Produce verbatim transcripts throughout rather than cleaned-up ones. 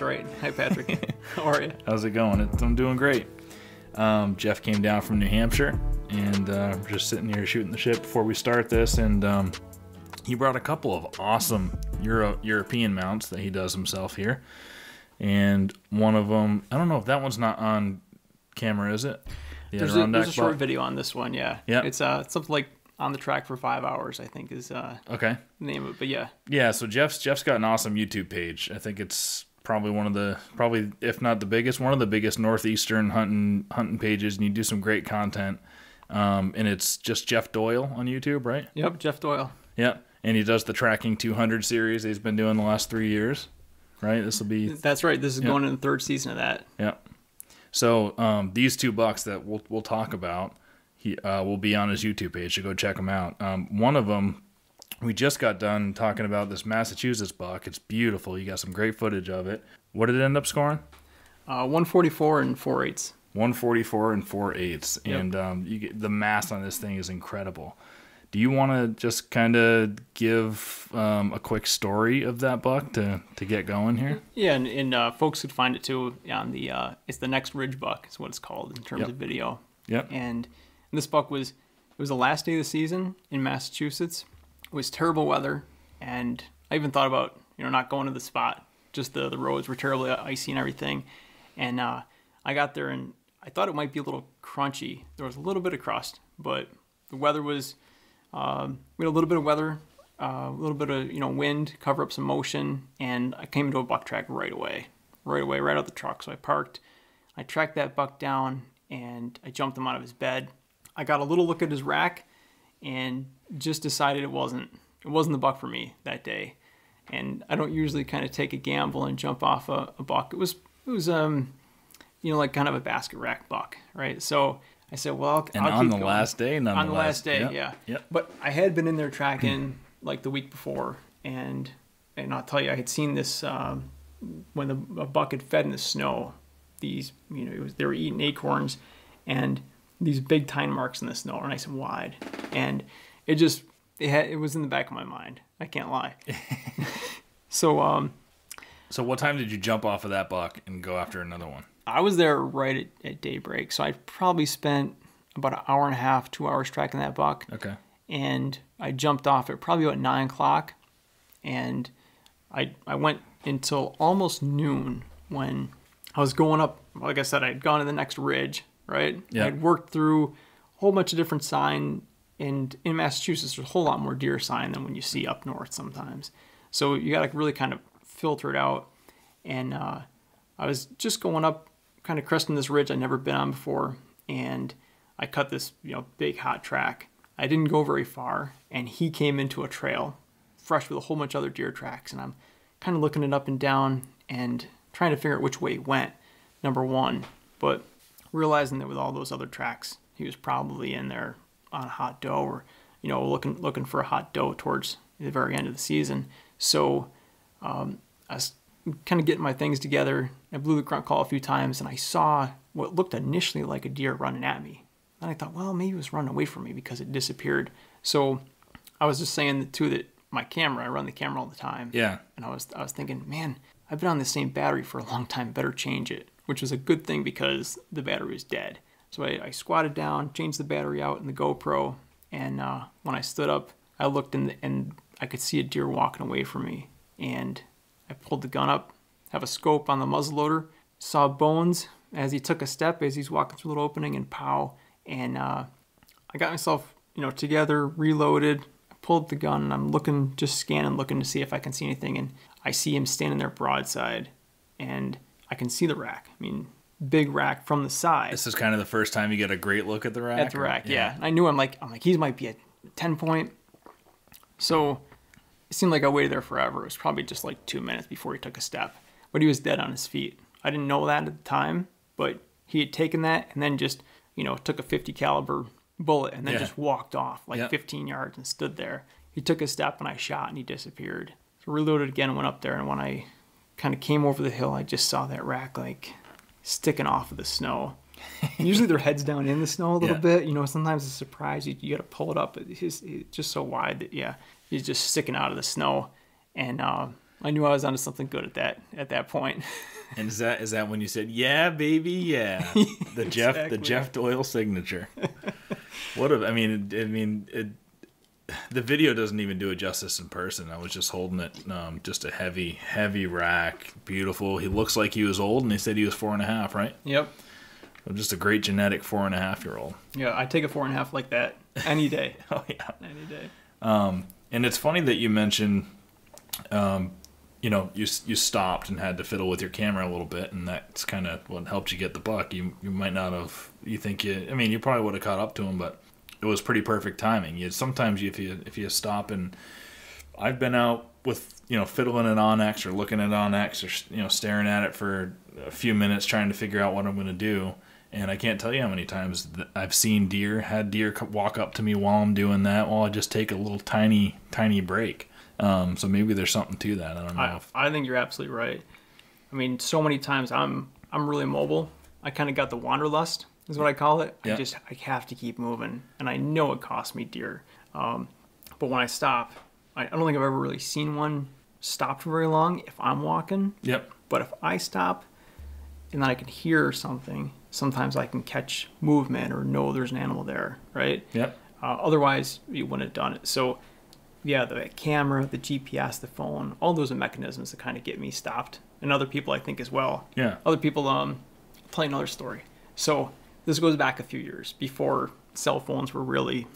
That's right. Hi, Patrick. How are you? How's it going? I'm doing great. Um, Jeff came down from New Hampshire, and uh, we're just sitting here shooting the shit before we start this, and um, he brought a couple of awesome Euro European mounts that he does himself here, and one of them, I don't know if that one's not on camera, is it? The there's, a, there's a short video on this one, yeah. Yeah. It's uh, it's something like On the Track for Five Hours, I think is uh, okay. the name of it, but yeah. Yeah, so Jeff's Jeff's got an awesome YouTube page. I think it's probably one of the, probably if not the biggest, one of the biggest northeastern hunting hunting pages, and you do some great content. Um, and it's just Jeff Doyle on YouTube, right? Yep, Jeff Doyle. Yep, and he does the Tracking two hundred series he's been doing the last three years, right? This will be... That's right, this is yep. going in the third season of that. Yep. So um, these two bucks that we'll, we'll talk about, he uh, will be on his YouTube page, so go check him out. Um, one of them, we just got done talking about this Massachusetts buck. It's beautiful. You got some great footage of it. What did it end up scoring? Uh, one forty-four and four eighths. one forty-four and four eighths. Yep. And um, you get, the mass on this thing is incredible. Do you want to just kind of give um, a quick story of that buck to, to get going here? Yeah, and, and uh, folks could find it too on the, uh, it's the Next Ridge buck is what it's called in terms yep. of video. Yep. And... And this buck was, it was the last day of the season in Massachusetts. It was terrible weather, and I even thought about, you know, not going to the spot. Just the, the roads were terribly icy and everything. And uh, I got there, and I thought it might be a little crunchy. There was a little bit of crust, but the weather was, um, we had a little bit of weather, uh, a little bit of, you know, wind, cover up some motion, and I came into a buck track right away. Right away, right out the truck. So I parked. I tracked that buck down, and I jumped him out of his bed. I got a little look at his rack and just decided it wasn't it wasn't the buck for me that day. And I don't usually kind of take a gamble and jump off a, a buck. It was it was um you know, like kind of a basket rack buck, right? So I said, well, I'll, and I'll on keep the going. last day, on the last, last day, yep, yeah. Yep. But I had been in there tracking like the week before, and and I'll tell you, I had seen this um, when the a buck had fed in the snow. These you know it was they were eating acorns, and these big tine marks in the snow are nice and wide, and it just it had it was in the back of my mind. I can't lie. so um, so what time did you jump off of that buck and go after another one? I was there right at, at daybreak, so I probably spent about an hour and a half, two hours tracking that buck. Okay. And I jumped off at probably about nine o'clock, and I I went until almost noon when I was going up. Like I said, I had gone to the next ridge. Right? Yep. I'd worked through a whole bunch of different sign, and in Massachusetts, there's a whole lot more deer sign than when you see up north sometimes. So you got to really kind of filter it out. And uh, I was just going up, kind of cresting this ridge I'd never been on before, and I cut this, you know, big hot track. I didn't go very far, and he came into a trail, fresh with a whole bunch of other deer tracks, and I'm kind of looking it up and down and trying to figure out which way he went, number one, but realizing that with all those other tracks, he was probably in there on a hot doe, or, you know, looking looking for a hot doe towards the very end of the season. So um, I was kind of getting my things together. I blew the grunt call a few times, and I saw what looked initially like a deer running at me. And I thought, well, maybe it was running away from me because it disappeared. So I was just saying, too, that my camera, I run the camera all the time. Yeah. And I was, I was thinking, man, I've been on the same battery for a long time. Better change it. Which was a good thing because the battery was dead. So I, I squatted down, changed the battery out in the GoPro, and uh, when I stood up, I looked in the, and I could see a deer walking away from me. And I pulled the gun up, have a scope on the muzzleloader, saw bones as he took a step, as he's walking through a little opening, and pow. And uh, I got myself, you know, together, reloaded, I pulled the gun, and I'm looking, just scanning, looking to see if I can see anything. And I see him standing there broadside, and I can see the rack. I mean, big rack from the side. This is kind of the first time you get a great look at the rack. At the rack, or, yeah. yeah. I knew I'm like, I'm like, he might be a ten point. So it seemed like I waited there forever. It was probably just like two minutes before he took a step, but he was dead on his feet. I didn't know that at the time, but he had taken that and then just, you know, took a fifty caliber bullet and then yeah. just walked off like yep. fifteen yards and stood there. He took a step and I shot and he disappeared. So reloaded again and went up there, and when I kind of came over the hill, I just saw that rack like sticking off of the snow. Usually their heads down in the snow a little yeah. bit, you know. Sometimes it's a surprise, you, you got to pull it up. It's just so wide that yeah, he's just sticking out of the snow. And uh, I knew I was onto something good at that at that point. And is that is that when you said, "Yeah, baby, yeah," the exactly. Jeff the Jeff Doyle signature? What a, I mean, I mean, it, the video doesn't even do it justice in person. I was just holding it, um, just a heavy, heavy rack. Beautiful. He looks like he was old, and they said he was four and a half, right? Yep. Just a great genetic four and a half year old. Yeah, I take a four and a half like that any day. Oh yeah, any day. Um, and it's funny that you mentioned, um, you know, you you stopped and had to fiddle with your camera a little bit, and that's kind of what helped you get the buck. You you might not have. You think you? I mean, you probably would have caught up to him, but it was pretty perfect timing. You sometimes if you if you stop, and I've been out with, you know, fiddling it on X or looking at on X or, you know, staring at it for a few minutes trying to figure out what I'm going to do. And I can't tell you how many times I've seen deer, had deer walk up to me while I'm doing that, while I just take a little tiny, tiny break. Um, so maybe there's something to that. I don't know. I, if... I think you're absolutely right. I mean, so many times I'm I'm really mobile. I kind of got the wanderlust is what I call it. Yeah. I just I have to keep moving, and I know it costs me deer. Um, but when I stop, I, I don't think I've ever really seen one stop for very long if I'm walking. Yep. But if I stop, and then I can hear something. Sometimes I can catch movement or know there's an animal there, right? Yep. Uh, otherwise, you wouldn't have done it. So, yeah, the camera, the G P S, the phone, all those are mechanisms that kind of get me stopped. And other people, I think, as well. Yeah. Other people, um, play another story. So this goes back a few years before cell phones were really...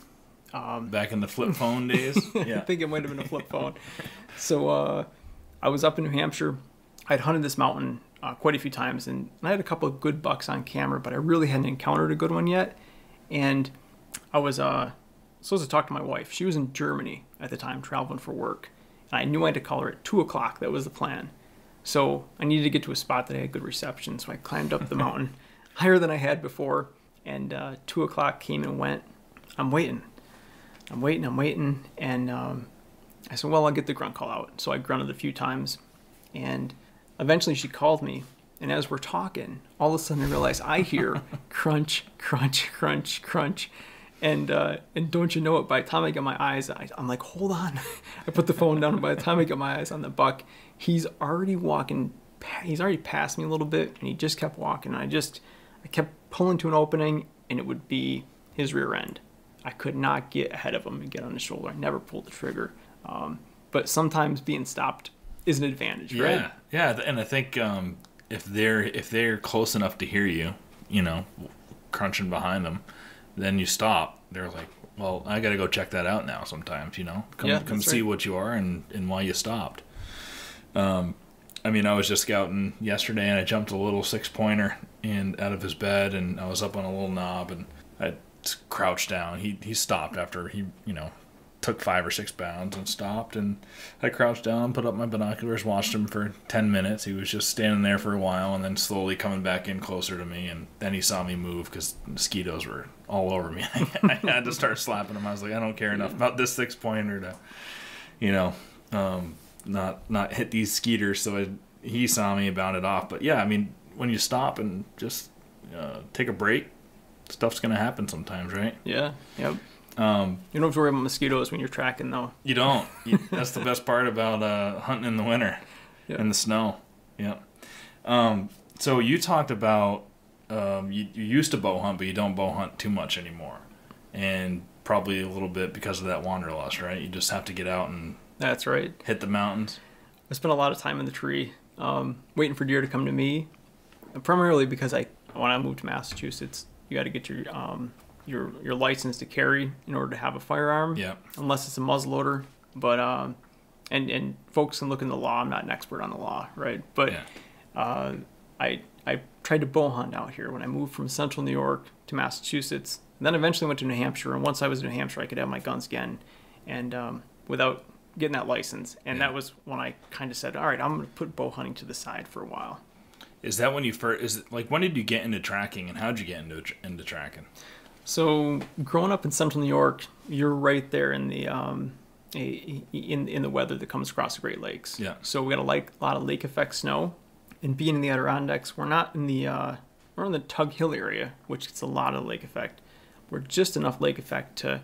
Um, back in the flip phone days? Yeah. I think it might have been a flip phone. So uh, I was up in New Hampshire. I'd hunted this mountain Uh, quite a few times, and I had a couple of good bucks on camera, but I really hadn't encountered a good one yet. And I was uh, supposed to talk to my wife. She was in Germany at the time, traveling for work. And I knew I had to call her at two o'clock. That was the plan. So I needed to get to a spot that I had good reception, so I climbed up the mountain higher than I had before, and uh, two o'clock came and went. I'm waiting. I'm waiting, I'm waiting, and um, I said, well, I'll get the grunt call out. So I grunted a few times, and eventually she called me, and as we're talking, all of a sudden I realize I hear crunch, crunch, crunch, crunch. And uh, and don't you know it, by the time I get my eyes, I, I'm like, hold on. I put the phone down, and by the time I get my eyes on the buck, he's already walking, he's already passed me a little bit, and he just kept walking. And I just, I kept pulling to an opening, and it would be his rear end. I could not get ahead of him and get on his shoulder. I never pulled the trigger. Um, but sometimes being stopped is an advantage, right? Yeah, yeah, and I think um, if they're if they're close enough to hear you, you know, crunching behind them, then you stop. They're like, well, I got to go check that out now. Sometimes, you know, come yeah, come see right. what you are and and why you stopped. Um, I mean, I was just scouting yesterday, and I jumped a little six pointer and out of his bed, and I was up on a little knob, and I crouched down. He he stopped after he you know. took five or six pounds and stopped, and I crouched down, put up my binoculars, watched him for ten minutes. He was just standing there for a while and then slowly coming back in closer to me, and then he saw me move because mosquitoes were all over me. I had to start slapping him. I was like, I don't care enough about this six pointer to, you know, um, not not hit these skeeters. So I, he saw me, bounded off. But yeah, I mean, when you stop and just uh, take a break, stuff's gonna happen sometimes, right? Yeah. Yep. Um, you don't have to worry about mosquitoes when you're tracking, though. You don't. You, that's the best part about uh, hunting in the winter, yep. in the snow. Yeah. Um, so you talked about um, you, you used to bow hunt, but you don't bow hunt too much anymore, and probably a little bit because of that wanderlust, right? You just have to get out and that's right. hit the mountains. I spent a lot of time in the tree um, waiting for deer to come to me, primarily because I when I moved to Massachusetts, you got to get your um, your your license to carry in order to have a firearm, yeah, unless it's a muzzleloader. But um and and folks can look in the law. I'm not an expert on the law, right? But yeah. uh i i tried to bow hunt out here when I moved from Central New York to Massachusetts, and then eventually went to New Hampshire. And once I was in New Hampshire, I could have my guns again, and um without getting that license. And yeah. that was when I kind of said, all right, I'm gonna put bow hunting to the side for a while. Is that when you first is it, like when did you get into tracking, and how'd you get into into tracking? So growing up in Central New York, you're right there in the um, in in the weather that comes across the Great Lakes. Yeah. So we got a, like, a lot of lake effect snow, and being in the Adirondacks, we're not in the uh, we're in the Tug Hill area, which gets a lot of lake effect. We're just enough lake effect to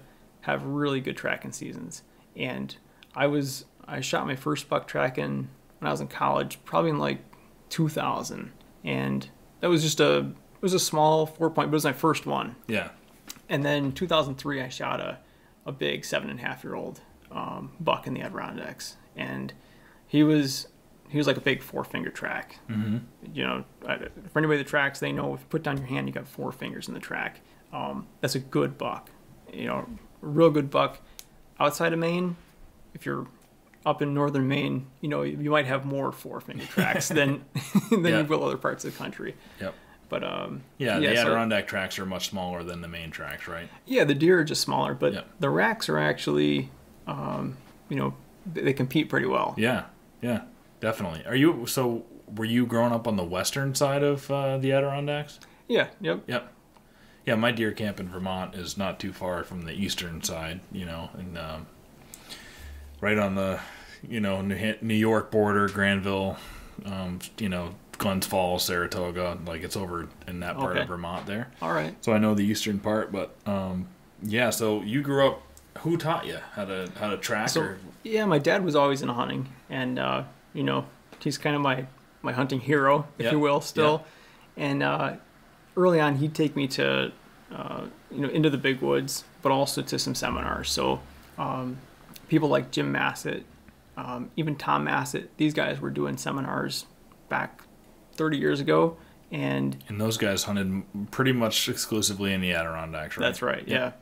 have really good tracking seasons. And I was I shot my first buck tracking when I was in college, probably in like two thousand, and that was just a it was a small four point, but it was my first one. Yeah. And then two thousand three, I shot a a big seven and a half year old um, buck in the Adirondacks, and he was he was like a big four finger track. Mm-hmm. You know, for anybody that tracks, they know if you put down your hand, you got four fingers in the track. Um, that's a good buck. You know, a real good buck. Outside of Maine, if you're up in northern Maine, you know, you might have more four finger tracks than than yeah. you will other parts of the country. Yep. But um, yeah, yeah, the Adirondack so, tracks are much smaller than the Maine tracks, right? Yeah, the deer are just smaller, but yep. the racks are actually, um, you know, they compete pretty well. Yeah, yeah, definitely. Are you so? Were you growing up on the western side of uh, the Adirondacks? Yeah. Yep. Yep. Yeah, my deer camp in Vermont is not too far from the eastern side, you know, and um, right on the, you know, New York border, Granville, um, you know, Glens Falls, Saratoga, like it's over in that part okay. of Vermont there. All right. So I know the eastern part, but um, yeah. So you grew up. Who taught you how to how to track? So, or? Yeah, my dad was always into hunting, and uh, you know, he's kind of my my hunting hero, if yep. you will, still, yep. and. Uh, Early on, he'd take me to, uh, you know, into the big woods, but also to some seminars. So um, people like Jim Massett, um, even Tom Massett, these guys were doing seminars back thirty years ago. And and those guys hunted pretty much exclusively in the Adirondacks, right? That's right, yeah. yeah.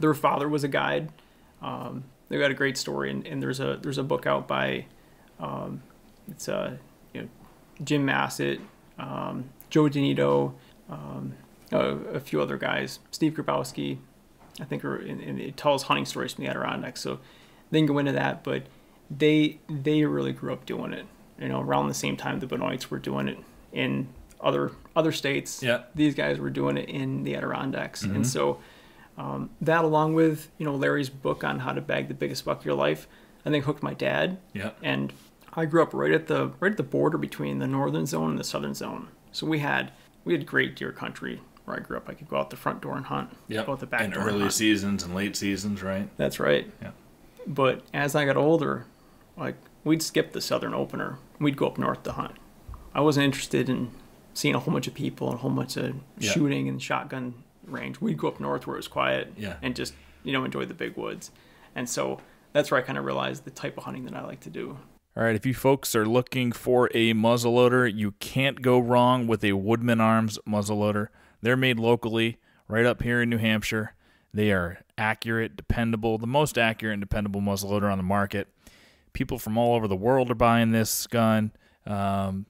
Their father was a guide. Um, they got a great story, and, and there's a there's a book out by, um, it's uh, you know, Jim Massett, um, Joe Denito, Um, a, a few other guys, Steve Grabowski, I think, are in, in, it tells hunting stories from the Adirondacks. So they can go into that, but they they really grew up doing it. You know, around the same time the Benoits were doing it in other other states. Yeah. These guys were doing it in the Adirondacks, mm-hmm. and so um, that, along with you know Larry's book on how to bag the biggest buck of your life, I think hooked my dad. Yeah. And I grew up right at the right at the border between the northern zone and the southern zone. So we had. We had great deer country where I grew up. I could go out the front door and hunt. Yeah. Go out the back and door. And early and seasons and late seasons, right? That's right. Yeah. But as I got older, like we'd skip the southern opener. We'd go up north to hunt. I wasn't interested in seeing a whole bunch of people and a whole bunch of yeah. shooting and shotgun range. We'd go up north where it was quiet yeah. and just, you know, enjoy the big woods. And so that's where I kind of realized the type of hunting that I like to do. All right, if you folks are looking for a muzzleloader, you can't go wrong with a Woodman Arms muzzleloader. They're made locally, right up here in New Hampshire. They are accurate, dependable, the most accurate and dependable muzzleloader on the market. People from all over the world are buying this gun. Um,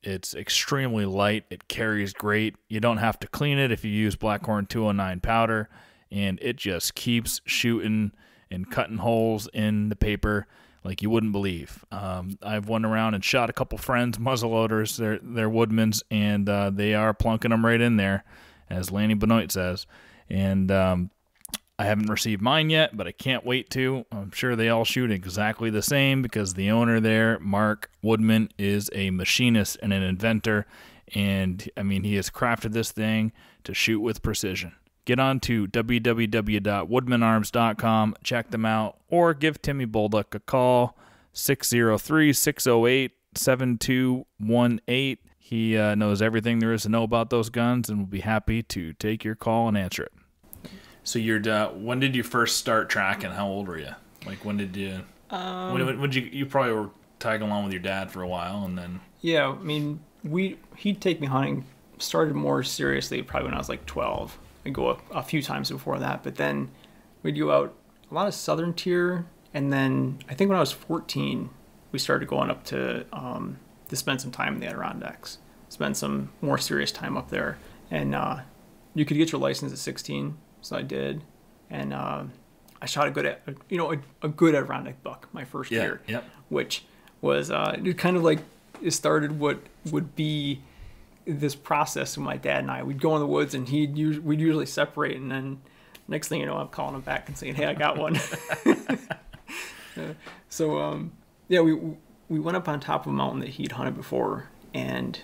it's extremely light. It carries great. You don't have to clean it if you use Blackhorn two oh nine powder, and it just keeps shooting and cutting holes in the paper like you wouldn't believe. Um, I've went around and shot a couple friends' muzzleloaders, they're, they're Woodmans, and uh, they are plunking them right in there, as Lanny Benoit says. And um, I haven't received mine yet, but I can't wait to. I'm sure they all shoot exactly the same because the owner there, Mark Woodman, is a machinist and an inventor. And, I mean, he has crafted this thing to shoot with precision. Get on to w w w dot woodman arms dot com, check them out, or give Timmy Bolduck a call, six oh three, six oh eight, seven two one eight. He uh, knows everything there is to know about those guns and will be happy to take your call and answer it. So you're uh, when did you first start tracking? How old were you? Like when did you um, when, when did you you probably were tagging along with your dad for a while, and then yeah, I mean, we he'd take me hunting, started more seriously probably when I was like twelve. I'd go a, a few times before that, but then we'd go out a lot of southern tier, and then I think when I was fourteen, we started going up to um, to spend some time in the Adirondacks, spend some more serious time up there, and uh, you could get your license at sixteen, so I did, and uh, I shot a good, you know, a, a good Adirondack buck my first yeah, year, yeah. which was uh, it kind of like it started what would be this process with my dad and I. We'd go in the woods, and he'd us we'd usually separate, and then next thing you know, I'm calling him back and saying, "Hey, I got one." So um, yeah, we we went up on top of a mountain that he'd hunted before, and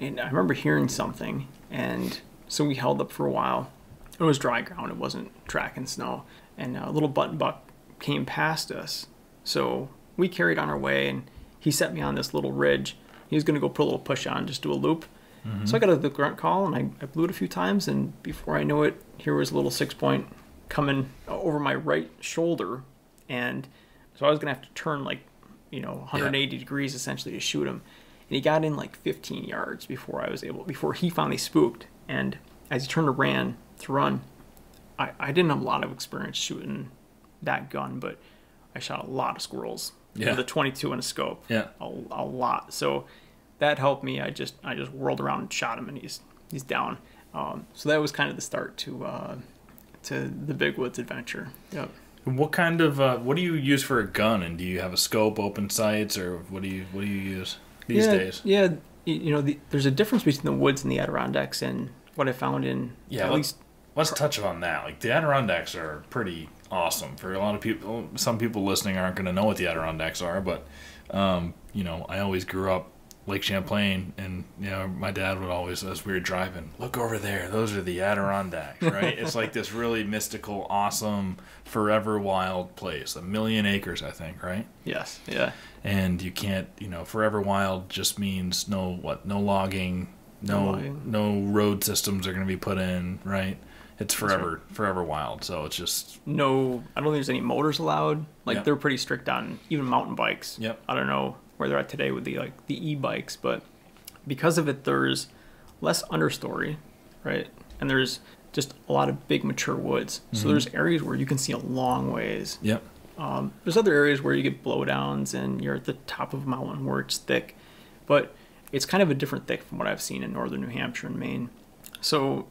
and I remember hearing something, and so we held up for a while. It was dry ground; it wasn't tracking snow, and a little button buck came past us. So we carried on our way, and he set me on this little ridge. He was going to go put a little push on, just do a loop. Mm-hmm. So I got the grunt call, and I, I blew it a few times, and before I knew it, here was a little six-point coming over my right shoulder. And so I was going to have to turn, like, you know, one hundred eighty yeah. degrees, essentially, to shoot him. And he got in, like, fifteen yards before I was able, before he finally spooked. And as he turned to ran, to run, I, I didn't have a lot of experience shooting that gun, but I shot a lot of squirrels. Yeah. With a twenty-two and a scope. Yeah. A, a lot. So that helped me. I just I just whirled around and shot him, and he's he's down. Um, so that was kind of the start to uh, to the Big Woods adventure. Yep. What kind of uh, what do you use for a gun? And do you have a scope, open sights, or what do you what do you use these yeah, days? Yeah, you know, the, there's a difference between the woods and the Adirondacks, and what I found in yeah, at least let's touch on that. Like, the Adirondacks are pretty awesome for a lot of people. Some people listening aren't going to know what the Adirondacks are, but um, you know, I always grew up Lake Champlain, and you know, my dad would always, as we were driving, look over there, those are the Adirondacks, right? It's like this really mystical, awesome, forever wild place. A million acres, I think, right? Yes. Yeah. And you can't, you know, forever wild just means no what, no logging, no no, logging. no road systems are going to be put in, right? It's forever, right. forever wild. So it's just no. I don't think there's any motors allowed. Like, yep. they're pretty strict on even mountain bikes. Yep. I don't know where they're at today with the like the e-bikes, but because of it, there's less understory, right? And there's just a lot of big mature woods. Mm-hmm. So there's areas where you can see a long ways. Yep. Um, there's other areas where you get blowdowns and you're at the top of a mountain where it's thick, but it's kind of a different thick from what I've seen in northern New Hampshire and Maine. So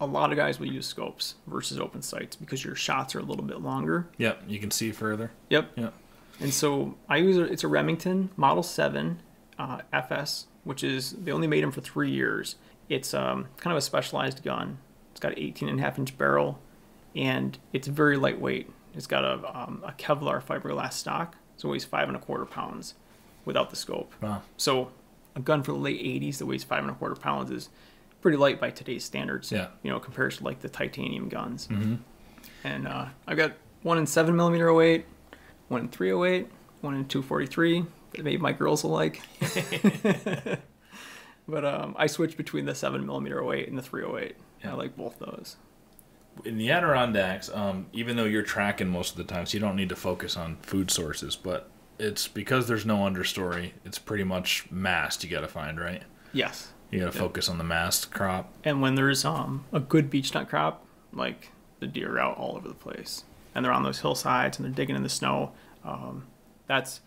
a lot of guys will use scopes versus open sights because your shots are a little bit longer. Yep, you can see further. Yep. Yep. And so I use a, it's a Remington Model seven uh, F S, which is, they only made them for three years. It's um, kind of a specialized gun. It's got an eighteen and a half inch barrel, and it's very lightweight. It's got a, um, a Kevlar fiberglass stock, so it weighs five and a quarter pounds without the scope. Wow. So a gun for the late eighties that weighs five and a quarter pounds is pretty light by today's standards. Yeah. You know, compared to like the titanium guns. Mm-hmm. And uh, I've got one in seven millimeter oh eight. One in three oh eight, one in two forty-three that maybe my girls will like. But um, I switched between the seven millimeter oh eight and the three oh eight. Yeah. I like both those. In the Adirondacks, um, even though you're tracking most of the time, so you don't need to focus on food sources, but it's because there's no understory, it's pretty much mast you got to find, right? Yes. You got to yeah. focus on the mast crop. And when there's um, a good beechnut crop, like, the deer are out all over the place. And they're on those hillsides, and they're digging in the snow. Um, that's,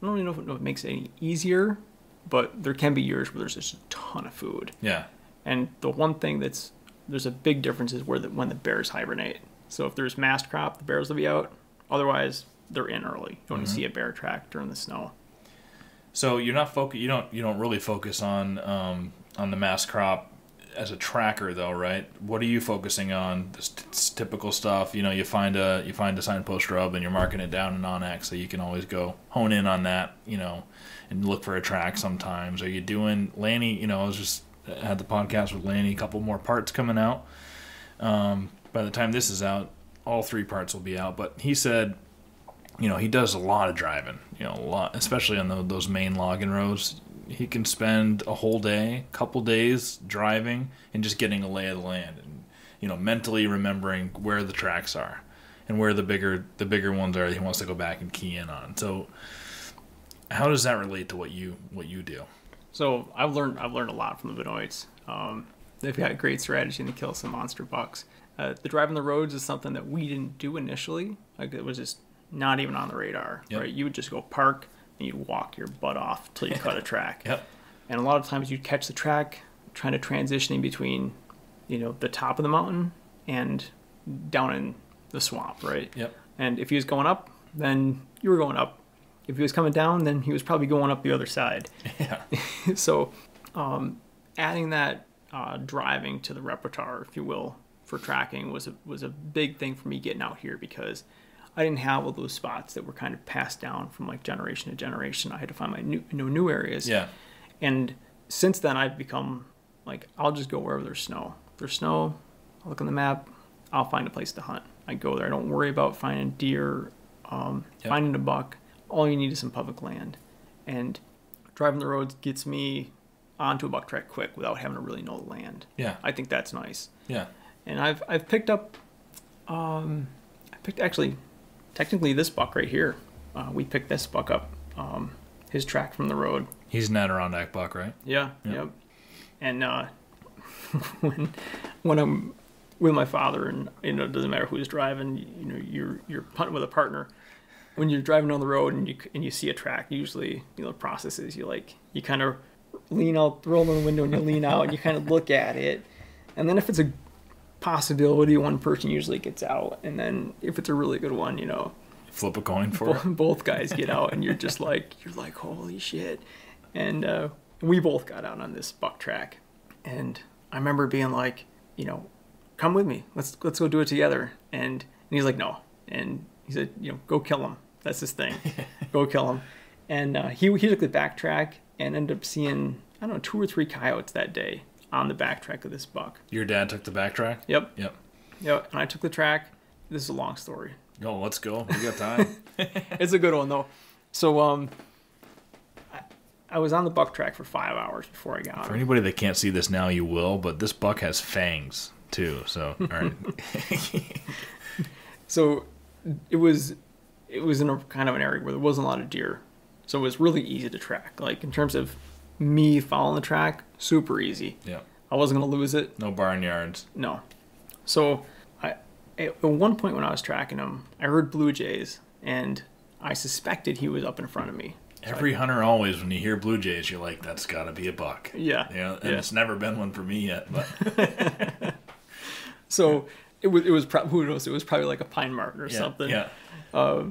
I don't even know if, it, know if it makes it any easier, but there can be years where there's just a ton of food. Yeah. And the one thing that's, there's a big difference is where the, when the bears hibernate. So if there's mast crop, the bears will be out. Otherwise, they're in early. You don't mm-hmm. see a bear track during the snow. So you're not focus. You don't. You don't really focus on um, on the mast crop. As a tracker, though, right? What are you focusing on? This it's typical stuff, you know. You find a you find a signpost rub, and you're marking it down in OnX, so you can always go hone in on that, you know, and look for a track. Sometimes, are you doing Lanny? You know, I was just had the podcast with Lanny. A couple more parts coming out. Um, by the time this is out, all three parts will be out. But he said, you know, he does a lot of driving. You know, a lot, especially on the, those main logging roads. He can spend a whole day, couple days driving and just getting a lay of the land, and you know, mentally remembering where the tracks are and where the bigger the bigger ones are that he wants to go back and key in on. So how does that relate to what you what you do? So I've learned I've learned a lot from the Benoits. Um, they've got great strategy and they kill some monster bucks. Uh, the driving the roads is something that we didn't do initially. Like, it was just not even on the radar. Yep. Right? You would just go park. And you'd walk your butt off till you cut a track. Yep. And a lot of times you'd catch the track trying to transition in between, you know, the top of the mountain and down in the swamp, right? Yep. And if he was going up, then you were going up. If he was coming down, then he was probably going up the other side. Yeah. So um, adding that uh, driving to the repertoire, if you will, for tracking was a, was a big thing for me getting out here, because I didn't have all those spots that were kind of passed down from like generation to generation. I had to find my new, you know, new areas. Yeah. And since then, I've become like, I'll just go wherever there's snow. If there's snow, I'll look on the map, I'll find a place to hunt. I go there. I don't worry about finding deer, um, yep. finding a buck. All you need is some public land. And driving the roads gets me onto a buck track quick without having to really know the land. Yeah. I think that's nice. Yeah. And I've I've picked up, um, I picked actually, technically this buck right here. Uh, we picked this buck up, um, his track from the road. He's an Adirondack buck, right? Yeah. Yep. yep. And uh, when when I'm with my father, and you know, it doesn't matter who's driving. You know, you're you're punting with a partner. When you're driving on the road and you and you see a track, usually you know the process is you like you kind of lean out, roll the window, and you lean out and you kind of look at it. And then if it's a possibility, one person usually gets out, and then if it's a really good one, you know, flip a coin for both, it. Both guys get out, and you're just like you're like holy shit. And uh, we both got out on this buck track, and I remember being like, you know, come with me, let's let's go do it together. And, and he's like no, and he said, you know, go kill him. That's his thing. Go kill him. And uh, he, he took the back track and ended up seeing, I don't know, two or three coyotes that day on the back track of this buck. Your dad took the back track? Yep. Yep. Yep. And I took the track. This is a long story. No, let's go. We got time. It's a good one, though. So um, I, I was on the buck track for five hours before I got on. For anybody that can't see this now, you will, but this buck has fangs, too. So, all right. So it was... it was in a kind of an area where there wasn't a lot of deer, so it was really easy to track. Like in terms of me following the track, super easy. Yeah, I wasn't gonna lose it. No barnyards. No. So I, at one point when I was tracking him, I heard blue jays, and I suspected he was up in front of me. So Every I, hunter always, when you hear blue jays, you're like, that's gotta be a buck. Yeah. You know, and yeah. It's never been one for me yet. But so it was. It was probably who knows? It was probably like a pine marten or yeah, something. Yeah. Uh,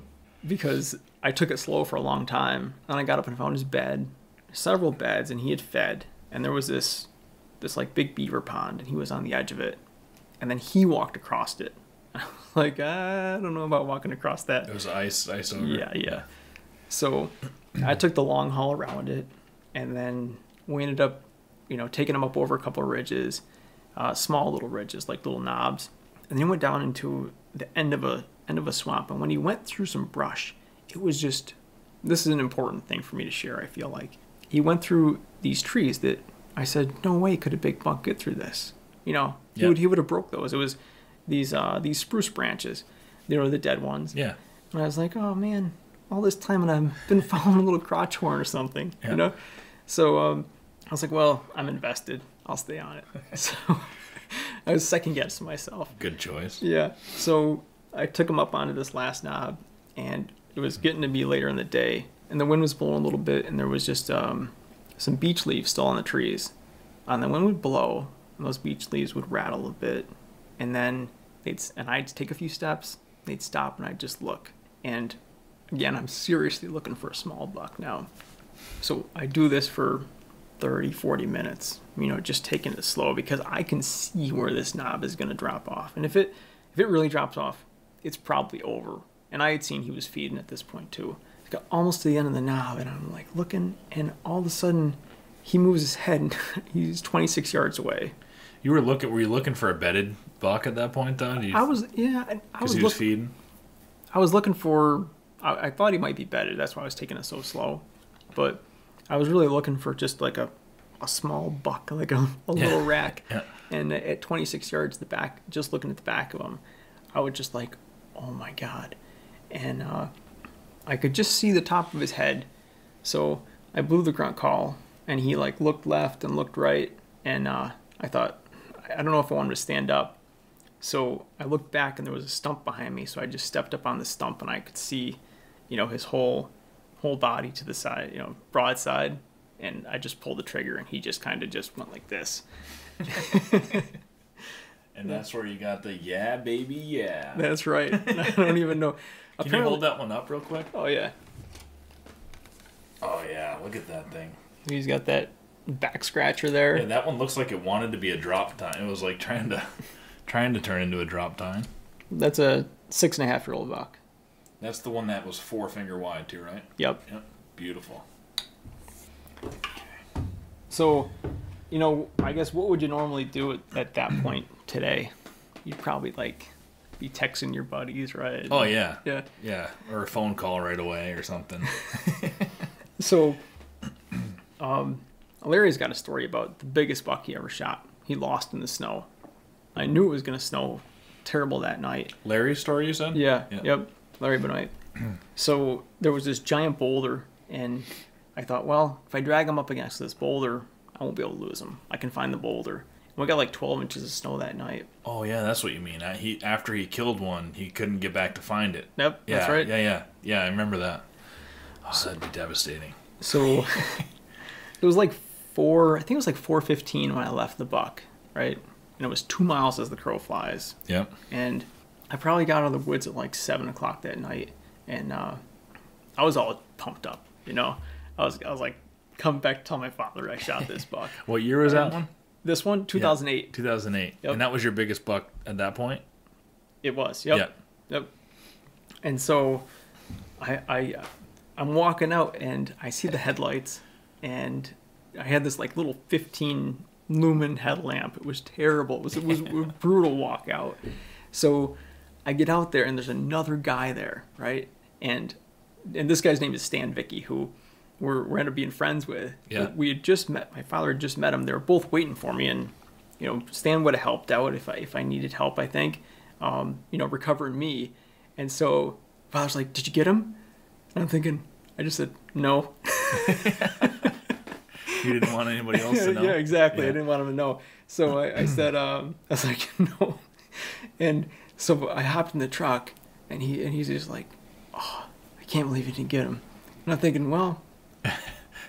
because I took it slow for a long time, and I got up and found his bed, several beds, and he had fed, and there was this, this like big beaver pond, and he was on the edge of it, and then he walked across it. I was like, I don't know about walking across that. It was ice, ice over. Yeah, yeah. So I took the long haul around it, and then we ended up, you know, taking him up over a couple of ridges, uh, small little ridges, like little knobs, and then went down into the end of a. end of a swamp. And when he went through some brush, it was just, this is an important thing for me to share, I feel like. He went through these trees that I said, no way could a big buck get through this. You know, yeah. he would he would have broke those. It was these uh, these spruce branches. They were the dead ones. Yeah. And I was like, oh man, all this time and I've been following a little crotch horn or something, yeah. you know? So um, I was like, well, I'm invested. I'll stay on it. So I was second guessing myself. Good choice. Yeah. So I took him up onto this last knob, and it was getting to be later in the day, and the wind was blowing a little bit, and there was just um, some beech leaves still on the trees. And the wind would blow, and those beech leaves would rattle a bit, and then they'd and I'd take a few steps, they'd stop, and I'd just look. And again, I'm seriously looking for a small buck now. So I do this for thirty, forty minutes, you know, just taking it slow, because I can see where this knob is going to drop off, and if it if it really drops off, it's probably over. And I had seen he was feeding at this point too. It got almost to the end of the knob, and I'm like looking, and all of a sudden he moves his head and he's twenty-six yards away. You were looking, were you looking for a bedded buck at that point though? You, I was, yeah. I, I was, he was look, feeding? I was looking for, I, I thought he might be bedded. That's why I was taking it so slow. But I was really looking for just like a, a small buck, like a, a yeah. little rack. Yeah. And at twenty-six yards, the back, just looking at the back of him, I would just like, oh my God. And uh, I could just see the top of his head. So I blew the grunt call, and he like looked left and looked right. And uh, I thought, I don't know if I wanted to stand up. So I looked back, and there was a stump behind me. So I just stepped up on the stump, and I could see, you know, his whole, whole body to the side, you know, broadside. And I just pulled the trigger, and he just kind of just went like this. And that's where you got the yeah, baby, yeah. That's right. I don't even know. Can Apparently, you hold that one up real quick? Oh, yeah. Oh, yeah. Look at that thing. He's got that back scratcher there. Yeah, that one looks like it wanted to be a drop time. It was like trying to trying to turn into a drop time. That's a six-and-a-half-year-old buck. That's the one that was four-finger wide, too, right? Yep. Yep. Beautiful. Okay. So, you know, I guess what would you normally do at, at that point? Today you'd probably like be texting your buddies, right? Oh yeah, yeah, yeah, or a phone call right away or something. So Um, Larry's got a story about the biggest buck he ever shot. He lost in the snow. I knew it was going to snow terrible that night. Larry's story, you said? Yeah. yeah. Yep. Lanny Benoit. So there was this giant boulder, and I thought, well, if I drag him up against this boulder, I won't be able to lose him. I can find the boulder. And we got like twelve inches of snow that night. Oh, yeah, that's what you mean. I, he After he killed one, he couldn't get back to find it. Yep, yeah, that's right. Yeah, yeah. Yeah, I remember that. Oh, so, that'd be devastating. So it was like four, I think it was like four fifteen when I left the buck, right? And it was two miles as the crow flies. Yep. And I probably got out of the woods at like seven o'clock that night, and uh, I was all pumped up, you know. I was, I was like, come back, tell my father I shot this buck. What year was and that one? This one, two thousand eight. Yeah, two thousand eight, yep. And that was your biggest buck at that point. It was, yep, yep. yep. And so, I, I, I'm walking out, and I see the headlights, and I had this like little fifteen lumen headlamp. It was terrible. It was, it was a brutal walk out. So I get out there, and there's another guy there, right? And and this guy's name is Stan Vicky, who we're, we're ended up being friends with. Yeah. We had just met, my father had just met him. They were both waiting for me, and you know, Stan would have helped out if I if I needed help, I think, um, you know, recovering me. And so father's like, "Did you get him?" And I'm thinking, I just said no. You didn't want anybody else to know. Yeah, exactly. Yeah. I didn't want him to know. So I, I said, um, I was like, no. And so I hopped in the truck, and he and he's just like, "Oh, I can't believe you didn't get him." And I'm thinking, well,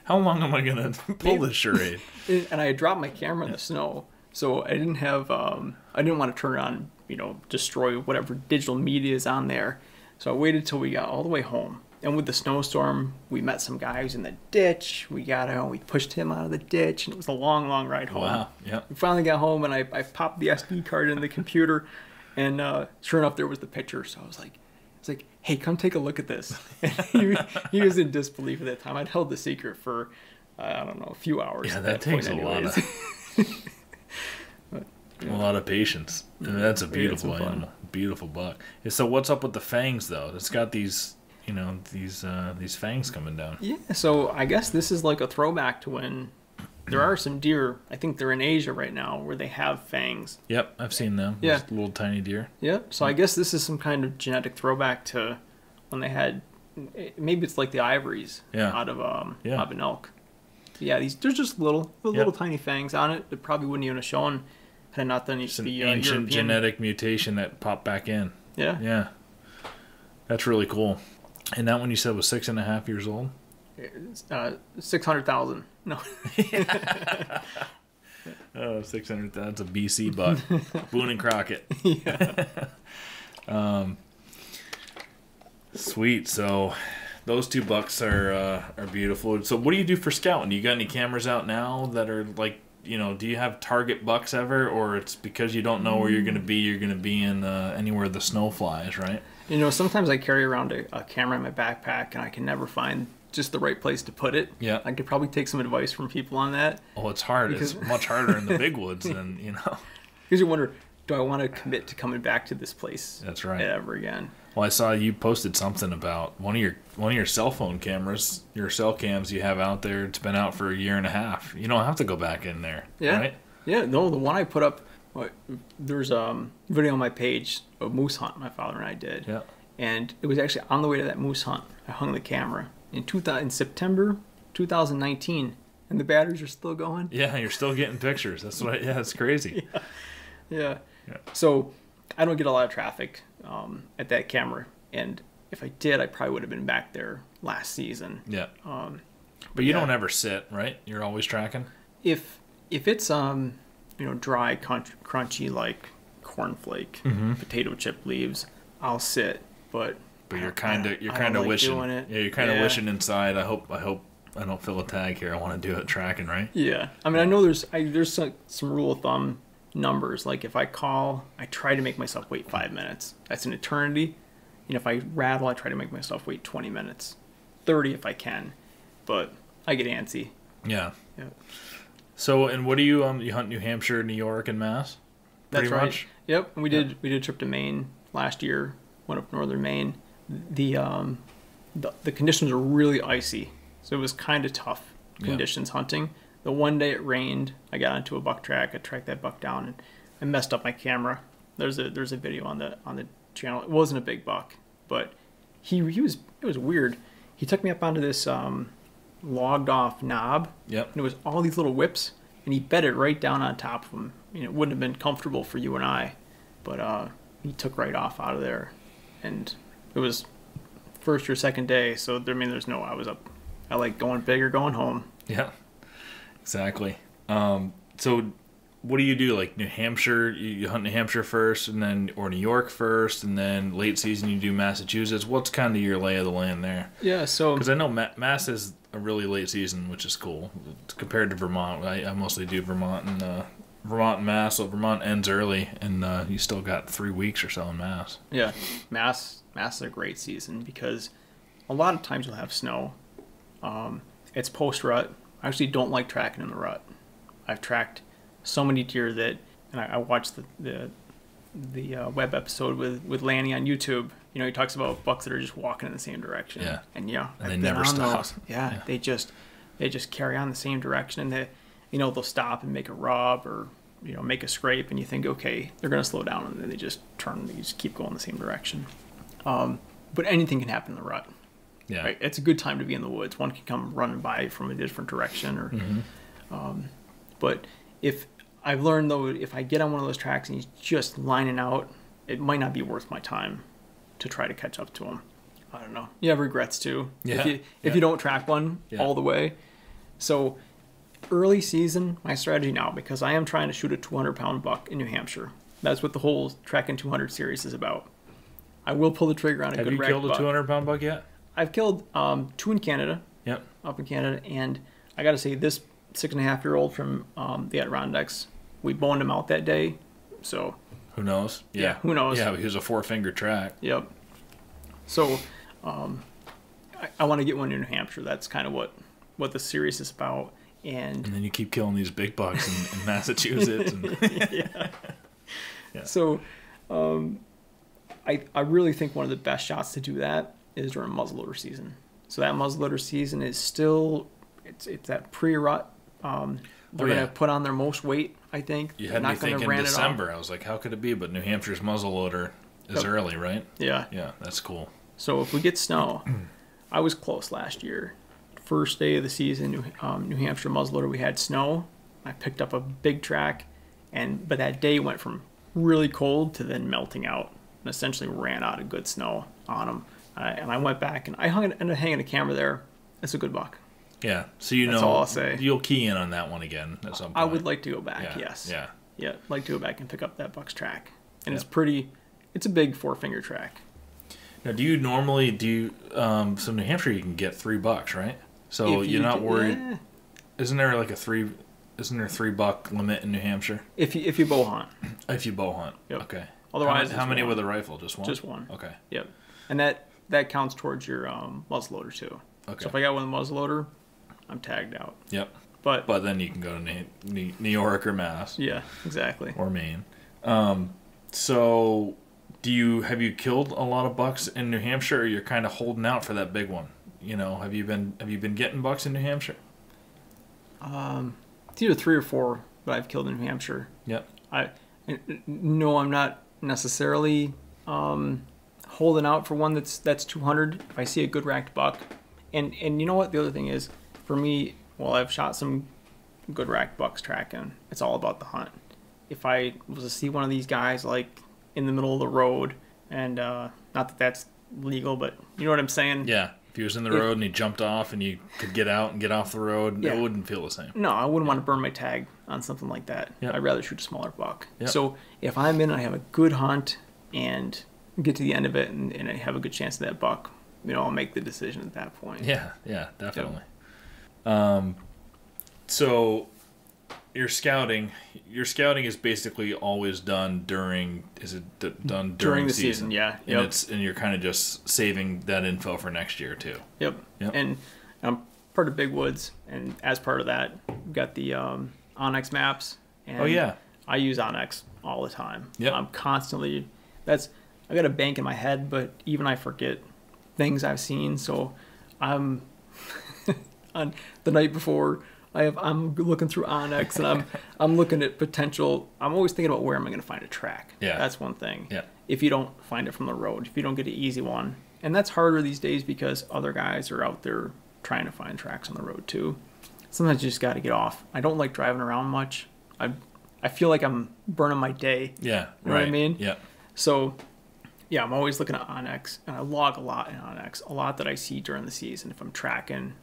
how long am I gonna pull this charade? And I had dropped my camera in the snow, so I didn't have, um, I didn't want to turn it on, you know, destroy whatever digital media is on there. So I waited till we got all the way home. And with the snowstorm, we met some guy who's in the ditch. We got out, we pushed him out of the ditch, and it was a long, long ride home. Wow, yeah. We finally got home, and I, I popped the S D card in the computer, and uh, sure enough, there was the picture. So I was like, I was like, "Hey, come take a look at this." And he, he was in disbelief at that time. I'd held the secret for, uh, I don't know, a few hours. Yeah, that, that takes a lot of but, yeah. a lot of patience. I mean, that's a beautiful animal, beautiful buck. And so, what's up with the fangs though? It's got these. You know, these uh, these fangs coming down. Yeah, so I guess this is like a throwback to when there are some deer, I think they're in Asia right now, where they have fangs. Yep, I've seen them. Yeah. Just little tiny deer. Yep, so I guess this is some kind of genetic throwback to when they had, maybe it's like the ivories yeah. out of um, yeah. an elk. Yeah, these they're just little, little, yep. little tiny fangs on it that probably wouldn't even have shown had not done it's the an uh, ancient European. Genetic mutation that popped back in. Yeah. Yeah. That's really cool. And that one you said was six and a half years old? Uh, six hundred thousand. No. Oh, six hundred thousand. That's a B C buck. Boone and Crockett. Yeah. um, sweet. So those two bucks are uh, are beautiful. So what do you do for scouting? You got any cameras out now that are like, you know, do you have target bucks ever? Or it's because you don't know where you're going to be, you're going to be in uh, anywhere the snow flies, right? You know, sometimes I carry around a, a camera in my backpack, and I can never find just the right place to put it. Yeah, I could probably take some advice from people on that. Oh, it's hard. Because... It's much harder in the big woods than, you know. Because you wonder, do I want to commit to coming back to this place? That's right. Ever again? Well, I saw you posted something about one of your one of your cell phone cameras, your cell cams you have out there. It's been out for a year and a half. You don't have to go back in there. Yeah. Right? Yeah. No, the one I put up. There's a video on my page of moose hunt my father and I did, yeah. and it was actually on the way to that moose hunt. I hung the camera in two thousand in September two thousand nineteen, and the batteries are still going. Yeah, you're still getting pictures. That's what. Yeah, it's crazy. yeah. yeah, yeah. So I don't get a lot of traffic um, at that camera, and if I did, I probably would have been back there last season. Yeah. Um, but you yeah. don't ever sit, right? You're always tracking. If if it's um. you know, dry, crunchy, like cornflake, mm-hmm. potato chip leaves, I'll sit. But but you're kind of you're kind of like wishing, doing it. yeah, you're kind of yeah. wishing inside. I hope I hope I don't fill a tag here. I want to do it tracking, right? Yeah, I mean, I know there's I, there's some, some rule of thumb numbers. Like if I call, I try to make myself wait five minutes. That's an eternity. You know, if I rattle, I try to make myself wait twenty minutes, thirty if I can. But I get antsy. Yeah. Yeah. So, and what do you, um, you hunt New Hampshire, New York, and Mass? Pretty That's right. much? Yep. And we did, yep. we did a trip to Maine last year, went up northern Maine. The, um, the, the conditions were really icy, so it was kind of tough conditions yeah. hunting. The one day it rained, I got onto a buck track. I tracked that buck down, and I messed up my camera. There's a there's a video on the on the channel. It wasn't a big buck, but he he was it was weird. He took me up onto this um, logged off knob. Yep. And it was all these little whips, and he bedded right down on top of him. You know, it wouldn't have been comfortable for you and I, but uh, he took right off out of there, and it was first or second day. So there, I mean, there's no I was up. I like going big or going home. Yeah. Exactly. Um, so what do you do? Like New Hampshire, you hunt New Hampshire first, and then or New York first, and then late season you do Massachusetts. What's kind of your lay of the land there? Yeah, so... Because I know Ma Mass is a really late season, which is cool. It's compared to Vermont, I, I mostly do Vermont and uh, Vermont and Mass. So Vermont ends early, and uh, you still got three weeks or so in Mass. Yeah, Mass, Mass is a great season because a lot of times you'll have snow. Um, it's post-rut. I actually don't like tracking in the rut. I've tracked so many deer that, and I, I watched the the, the uh, web episode with, with Lanny on YouTube. You know, he talks about bucks that are just walking in the same direction. Yeah. And yeah, and they never stop. Those, yeah, yeah, they just they just carry on the same direction, and they, you know, they'll stop and make a rub or you know make a scrape, and you think okay, they're gonna slow down, and then they just turn, they just keep going the same direction. Um, but anything can happen in the rut. Yeah, right? It's a good time to be in the woods. One can come running by from a different direction, or, mm-hmm. um, but if I've learned though, if I get on one of those tracks and he's just lining out, it might not be worth my time to try to catch up to him. I don't know. You have regrets too. Yeah. If you, if yeah. you don't track one yeah. all the way, so early season, my strategy now because I am trying to shoot a two hundred pound buck in New Hampshire. That's what the whole Tracking two hundred series is about. I will pull the trigger on a have good. Have you killed a buck. two hundred pound buck yet? I've killed um, two in Canada, yep. up in Canada, and I got to say this six and a half year old from um, the Adirondacks, we boned him out that day, so who knows? Yeah, yeah who knows? Yeah, he was a four finger track. Yep. So, um, I, I want to get one in New Hampshire. That's kind of what what the series is about, and and then you keep killing these big bucks in, in Massachusetts. And... yeah. yeah. So, um, I I really think one of the best shots to do that. Is during muzzleloader season. So that muzzleloader season is still, it's it's that pre-rut. Um, they're oh, yeah. gonna put on their most weight, I think. You had they're me thinking December. I was like, how could it be? But New Hampshire's muzzleloader is yep. early, right? Yeah. Yeah, that's cool. So if we get snow, I was close last year. First day of the season, New, um, New Hampshire muzzleloader, we had snow. I picked up a big track, and but that day went from really cold to then melting out, and essentially ran out of good snow on them. Uh, and I went back, and I hung, ended up hanging a camera there. It's a good buck. Yeah, so you That's know, all I'll say. You'll key in on that one again at some point. I would like to go back, yeah. yes. Yeah. Yeah, I'd like to go back and pick up that buck's track. And yeah. it's pretty, it's a big four-finger track. Now, do you normally do, um, so New Hampshire you can get three bucks, right? So you you're not do, worried, yeah. isn't there like a three, isn't there a three-buck limit in New Hampshire? If you, if you bow hunt. If you bow hunt, yep. okay. Otherwise, How, how many one. with a rifle, just one? Just one. Okay. Yep, and that... that counts towards your um, muzzleloader too. Okay. So if I got one muzzleloader, I'm tagged out. Yep. But but then you can go to New, New York or Mass. Yeah, exactly. Or Maine. Um, so do you have you killed a lot of bucks in New Hampshire, or you're kind of holding out for that big one? You know, have you been have you been getting bucks in New Hampshire? Um, it's either three or four that I've killed in New Hampshire. Yep. I no, I'm not necessarily. Um, holding out for one that's that's two hundred. If I see a good racked buck, and and you know what the other thing is for me, well, I've shot some good racked bucks tracking. It's all about the hunt. If I was to see one of these guys like in the middle of the road, and uh not that that's legal, but you know what I'm saying. Yeah, if he was in the if, road and he jumped off and you could get out and get off the road, yeah. it wouldn't feel the same. No, I wouldn't yeah. want to burn my tag on something like that. Yep. I'd rather shoot a smaller buck. Yep. So if I'm in and I have a good hunt and get to the end of it and, and I have a good chance of that buck, you know, I'll make the decision at that point. Yeah, yeah, definitely. Yep. Um, so your scouting, your scouting is basically always done during, is it d done during, during the season? season yeah. Yep. And, it's, and you're kind of just saving that info for next year too. Yep. Yep. And I'm part of Big Woods. And as part of that, we've got the um, OnX maps. And oh yeah. I use OnX all the time. Yeah. I'm constantly, that's, I got a bank in my head, but even I forget things I've seen. So I'm on the night before. I have, I'm looking through OnX and I'm I'm looking at potential. I'm always thinking about where am I going to find a track. Yeah, that's one thing. Yeah, if you don't find it from the road, if you don't get an easy one, and that's harder these days because other guys are out there trying to find tracks on the road too. Sometimes you just got to get off. I don't like driving around much. I I feel like I'm burning my day. Yeah, you know right. what I mean. Yeah. So yeah, I'm always looking at OnX, and I log a lot in OnX, a lot that I see during the season if I'm tracking.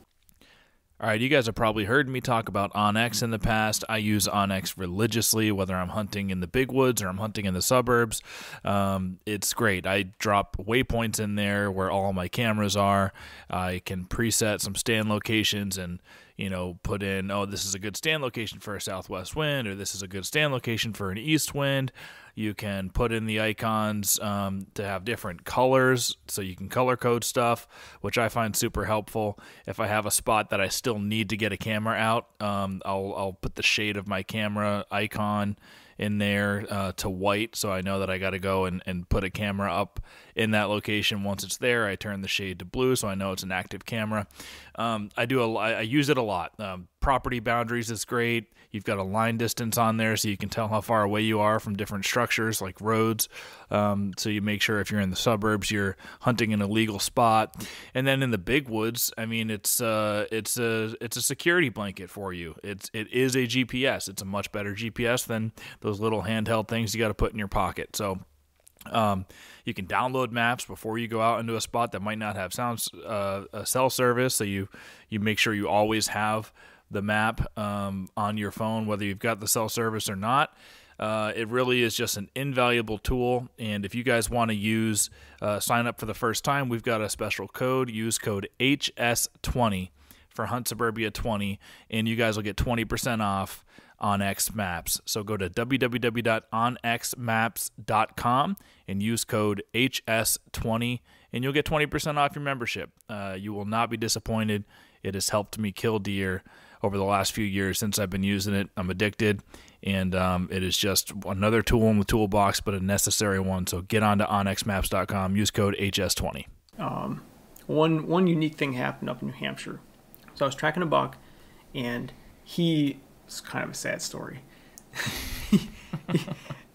All right, you guys have probably heard me talk about OnX in the past. I use OnX religiously, whether I'm hunting in the big woods or I'm hunting in the suburbs. Um, it's great. I drop waypoints in there where all my cameras are. I can preset some stand locations and, you know, put in, oh, this is a good stand location for a southwest wind, or this is a good stand location for an east wind. You can put in the icons um, to have different colors, so you can color code stuff, which I find super helpful. If I have a spot that I still need to get a camera out, um, I'll, I'll put the shade of my camera icon in there uh, to white, so I know that I got to go and, and put a camera up in that location. Once it's there, I turn the shade to blue, so I know it's an active camera. Um, I do a, I use it a lot. Um, property boundaries is great. You've got a line distance on there, so you can tell how far away you are from different structures like roads. Um, so you make sure if you're in the suburbs, you're hunting in a legal spot. And then in the big woods, I mean, it's uh, it's a it's a security blanket for you. It's it is a G P S. It's a much better G P S than those little handheld things you got to put in your pocket. So. Um, you can download maps before you go out into a spot that might not have sound, uh, a cell service. So you, you make sure you always have the map, um, on your phone, whether you've got the cell service or not. Uh, it really is just an invaluable tool. And if you guys want to use, uh, sign up for the first time, we've got a special code, use code H S twenty for Hunt Suburbia twenty, and you guys will get twenty percent off OnX Maps. So go to w w w dot onx maps dot com and use code H S twenty, and you'll get twenty percent off your membership. Uh, you will not be disappointed. It has helped me kill deer over the last few years since I've been using it. I'm addicted, and um, it is just another tool in the toolbox, but a necessary one. So get on to onx maps dot com, use code H S twenty. Um, one, one unique thing happened up in New Hampshire. So I was tracking a buck, and he... It's kind of a sad story. he,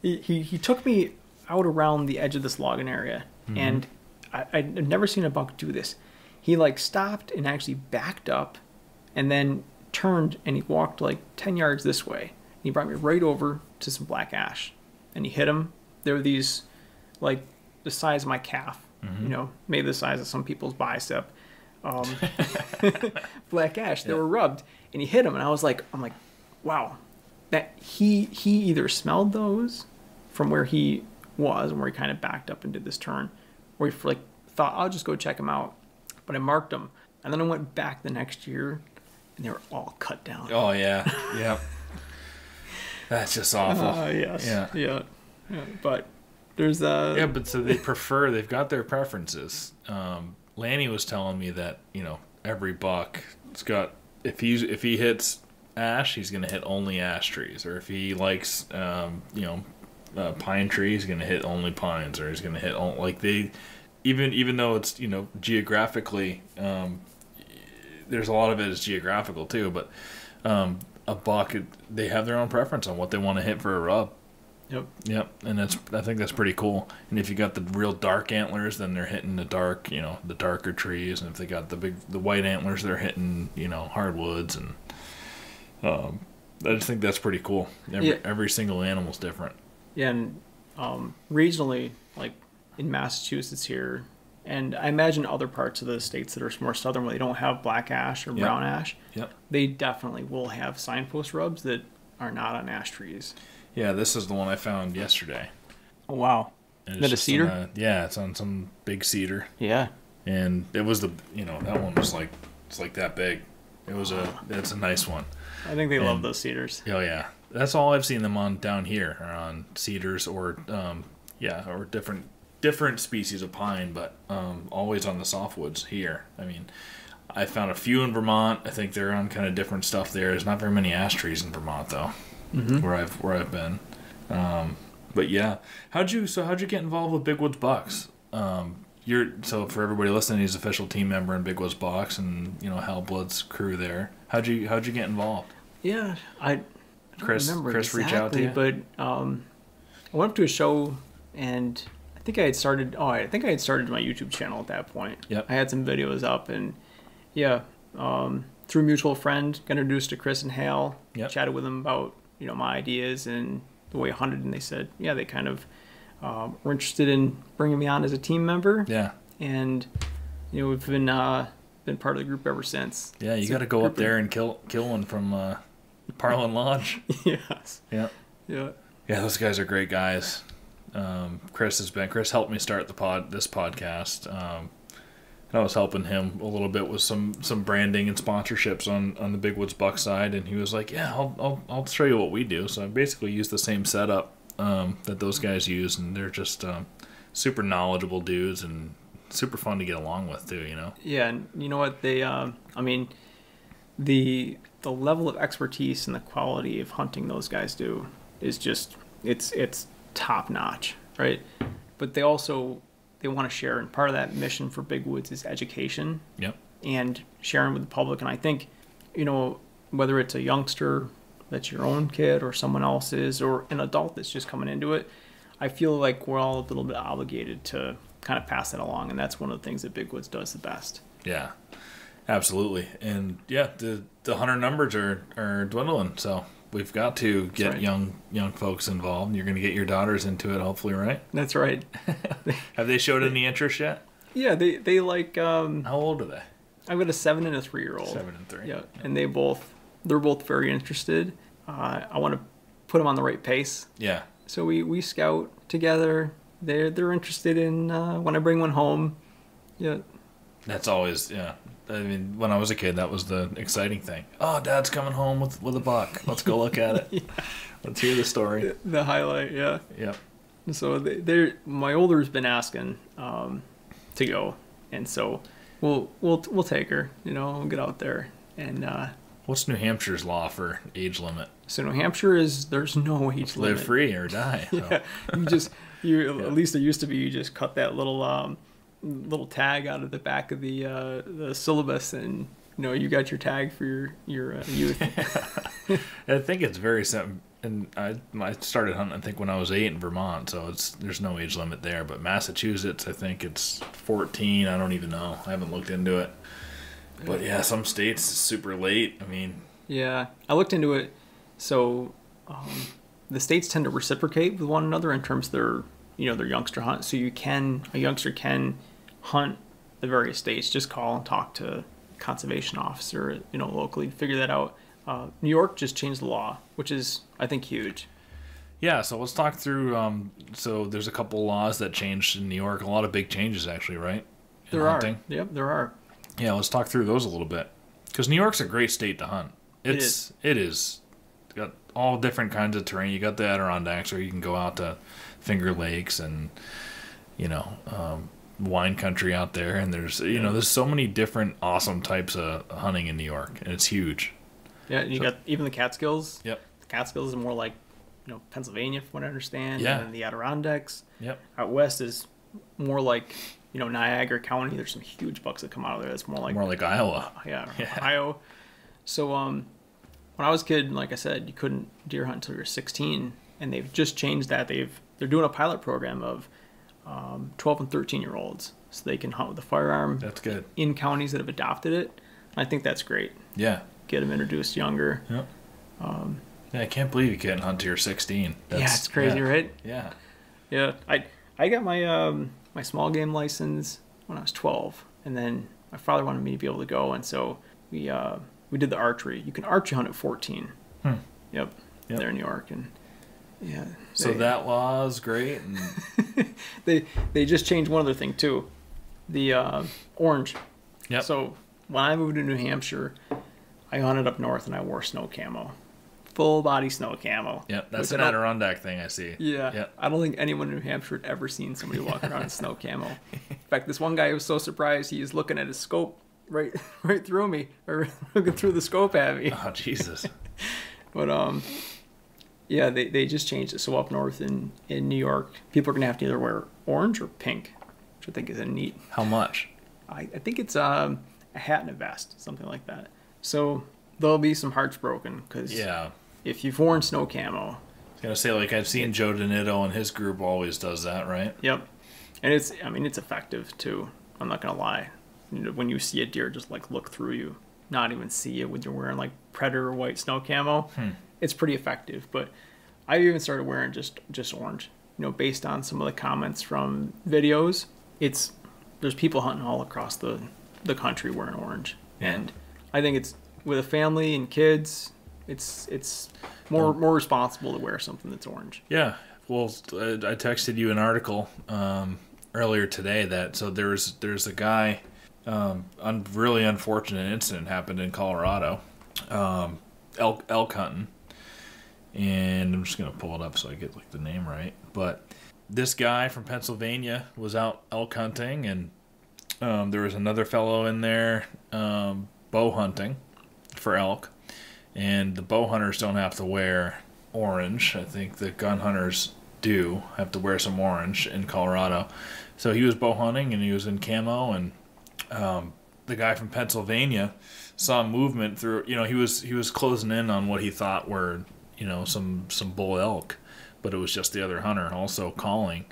he, he, he took me out around the edge of this logging area, mm-hmm. and I, I'd never seen a buck do this. He like stopped and actually backed up, and then turned and he walked like ten yards this way. And he brought me right over to some black ash, and he hit him. There were these like the size of my calf, mm-hmm. you know, maybe the size of some people's bicep. Um, black ash, they yeah. were rubbed, and he hit him, and I was like, I'm like. Wow, that he he either smelled those from where he was and where he kind of backed up and did this turn, or he like thought I'll just go check him out. But I marked him, and then I went back the next year, and they were all cut down. Oh yeah, yeah. That's just awful. Uh, yes. Yeah. yeah, yeah. But there's uh. yeah, but so they prefer. They've got their preferences. Um, Lanny was telling me that you know every buck, it's got if he's if he hits. ash, he's gonna hit only ash trees, or if he likes um you know uh, pine trees, he's gonna hit only pines, or he's gonna hit all, like they even even though it's you know geographically um there's a lot of it is geographical too, but um a buck, they have their own preference on what they want to hit for a rub. Yep. Yep. And that's I think that's pretty cool. And if you got the real dark antlers, then they're hitting the dark, you know, the darker trees, and if they got the big the white antlers, they're hitting, you know, hardwoods. And Um, I just think that's pretty cool. Every, yeah. every single animal's different. Yeah, and um, regionally, like in Massachusetts here, and I imagine other parts of the states that are more southern where they don't have black ash or yep. brown ash, yep. they definitely will have signpost rubs that are not on ash trees. Yeah, this is the one I found yesterday. Oh, wow. Is that a cedar? A, yeah, it's on some big cedar. Yeah. And it was the, you know, that one was like, it's like that big. It was a, it's a nice one. I think they and, love those cedars. Oh yeah, that's all I've seen them on down here, are on cedars or um, yeah, or different different species of pine, but um, always on the softwoods here. I mean, I found a few in Vermont. I think they're on kind of different stuff there. There's not very many ash trees in Vermont though, mm-hmm. where I've where I've been. Um, but yeah, how'd you so how'd you get involved with Big Woods Bucks? Um, you're so for everybody listening, he's an official team member in Big Woods Bucks and you know Hal Blood's crew there. How'd you how'd you get involved? Yeah, I. Don't Chris remember Chris exactly, reached out to you, but um, I went up to a show and I think I had started. Oh, I think I had started my YouTube channel at that point. Yep. I had some videos up and yeah, um, through a mutual friend, got introduced to Chris and Hal. Yep. Chatted with them about you know my ideas and the way I hunted, and they said yeah they kind of. Um, we're interested in bringing me on as a team member. Yeah. And, you know, we've been uh, been part of the group ever since. Yeah, you got to go up there and kill kill one from uh, Parlin Lodge. Yes. Yeah. Yeah. Yeah, those guys are great guys. Um, Chris has been Chris helped me start the pod this podcast. Um, and I was helping him a little bit with some some branding and sponsorships on on the Big Woods Buck side, and he was like, "Yeah, I'll I'll I'll show you what we do." So I basically used the same setup Um, that those guys use, and they're just um, super knowledgeable dudes and super fun to get along with too, you know? Yeah, and you know what? They, um, I mean, the the level of expertise and the quality of hunting those guys do is just, it's it's top notch, right? But they also, they want to share, and part of that mission for Big Woods is education. Yep. And sharing with the public, and I think, you know, whether it's a youngster that's your own kid or someone else's or an adult that's just coming into it, I feel like we're all a little bit obligated to kind of pass that along, and that's one of the things that Big Woods does the best. Yeah, absolutely. And yeah, the the hunter numbers are, are dwindling, so we've got to get right. young young folks involved. You're going to get your daughters into it, hopefully, right? That's right. Have they showed any interest yet? Yeah, they, they like... Um, How old are they? I've got a seven and a three-year-old. Seven and three. Yeah, and they both... They're both very interested. Uh, I want to put them on the right pace. Yeah. So we, we scout together. They're they're interested in uh, when I bring one home. Yeah. That's always yeah. I mean, when I was a kid, that was the exciting thing. Oh, Dad's coming home with with a buck. Let's go look at it. Yeah. Let's hear the story. The, the highlight. Yeah. Yeah. So they they're my older's been asking um, to go, and so we'll we'll we'll take her. You know, we'll get out there and. Uh, What's New Hampshire's law for age limit? So New Hampshire is there's no age limit. Live free or die. Yeah, you just you yeah. At least it used to be you just cut that little um, little tag out of the back of the uh, the syllabus, and you know you got your tag for your your uh, youth. I think it's very simple. And I I started hunting I think when I was eight in Vermont, so it's there's no age limit there. But Massachusetts, I think it's fourteen. I don't even know. I haven't looked into it. But yeah, some states super late. I mean, yeah, I looked into it. So um, the states tend to reciprocate with one another in terms of their, you know, their youngster hunt. So you can a youngster can hunt the various states. Just call and talk to conservation officer, you know, locally to figure that out. Uh, New York just changed the law, which is I think huge. Yeah, so let's talk through. Um, so there's a couple laws that changed in New York. A lot of big changes actually, right? In there hunting. Are. Yep, there are. Yeah, let's talk through those a little bit, because New York's a great state to hunt. It's it is. It is. It's got all different kinds of terrain. You got the Adirondacks, or you can go out to Finger Lakes and you know um, wine country out there. And there's you know there's so many different awesome types of hunting in New York, and it's huge. Yeah, and you so, got even the Catskills. Yep, the Catskills is more like you know Pennsylvania, from what I understand. Yeah, and then the Adirondacks. Yep, out west is more like. You know, Niagara County, there's some huge bucks that come out of there. That's more like... More like Iowa. Uh, yeah, yeah, Ohio. So um, when I was a kid, like I said, you couldn't deer hunt until you were sixteen. And they've just changed that. They've, they're doing a pilot program of um, twelve and thirteen-year-olds so they can hunt with a firearm. That's good. In counties that have adopted it. And I think that's great. Yeah. Get them introduced younger. Yep. Um, yeah, I can't believe you can't hunt till you're sixteen. That's, yeah, it's crazy, yeah. Right? Yeah. Yeah. I, I got my... Um, my small game license when I was twelve, and then my father wanted me to be able to go, and so we uh, we did the archery. You can archery hunt at fourteen. Hmm. Yep, yep. There in New York, and yeah. They, so that law is great. And... they they just changed one other thing too, the uh, orange. Yep. So when I moved to New Hampshire, I hunted up north and I wore snow camo, full body snow camo. Yep, that's an Adirondack thing I see. Yeah, yep. I don't think anyone in New Hampshire had ever seen somebody walk around in snow camo. In fact, this one guy was so surprised he was looking at his scope right, right through me, or looking through the scope at me. Oh Jesus! But um, yeah, they they just changed it. So up north in in New York, people are gonna have to either wear orange or pink, which which I think is a neat. How much? I, I think it's um, a hat and a vest, something like that. So there'll be some hearts broken because yeah. if you've worn snow camo. I was going to say, like, I've seen Joe Denito and his group always does that, right? Yep. And it's, I mean, it's effective too. I'm not going to lie. When you see a deer just like look through you, not even see it when you're wearing like predator white snow camo, hmm. it's pretty effective. But I even started wearing just, just orange, you know, based on some of the comments from videos. It's, there's people hunting all across the, the country wearing orange. Yeah. And I think it's with a family and kids, it's, it's more, more responsible to wear something that's orange. Yeah. Well, I texted you an article um, earlier today that, so there's, there's a guy, um, un really unfortunate incident happened in Colorado, um, elk, elk hunting. And I'm just going to pull it up so I get like the name right. But this guy from Pennsylvania was out elk hunting, and um, there was another fellow in there um, bow hunting for elk. And the bow hunters don't have to wear orange. I think the gun hunters do have to wear some orange in Colorado. So he was bow hunting and he was in camo, and um, the guy from Pennsylvania saw movement through, you know, he was he was closing in on what he thought were, you know, some some bull elk, but it was just the other hunter also calling,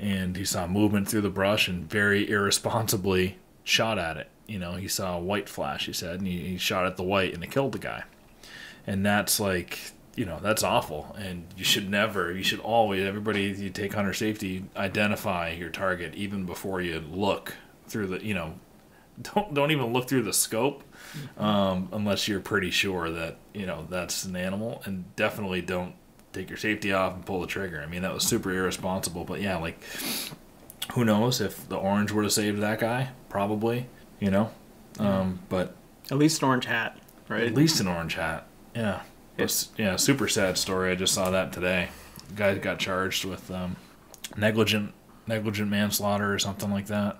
and he saw movement through the brush and very irresponsibly shot at it. You know, he saw a white flash, he said, and he, he shot at the white and it killed the guy. And that's like, you know, that's awful, and you should never, you should always, everybody, you take hunter safety, identify your target even before you look through the, you know, don't don't even look through the scope um, unless you're pretty sure that, you know, that's an animal, and definitely don't take your safety off and pull the trigger. I mean, that was super irresponsible, but yeah, like, who knows if the orange would have saved that guy, probably, you know, um, but. At least an orange hat, right? At least an orange hat, yeah. It's, yeah, super sad story. I just saw that today. The guy got charged with um, negligent negligent manslaughter or something like that.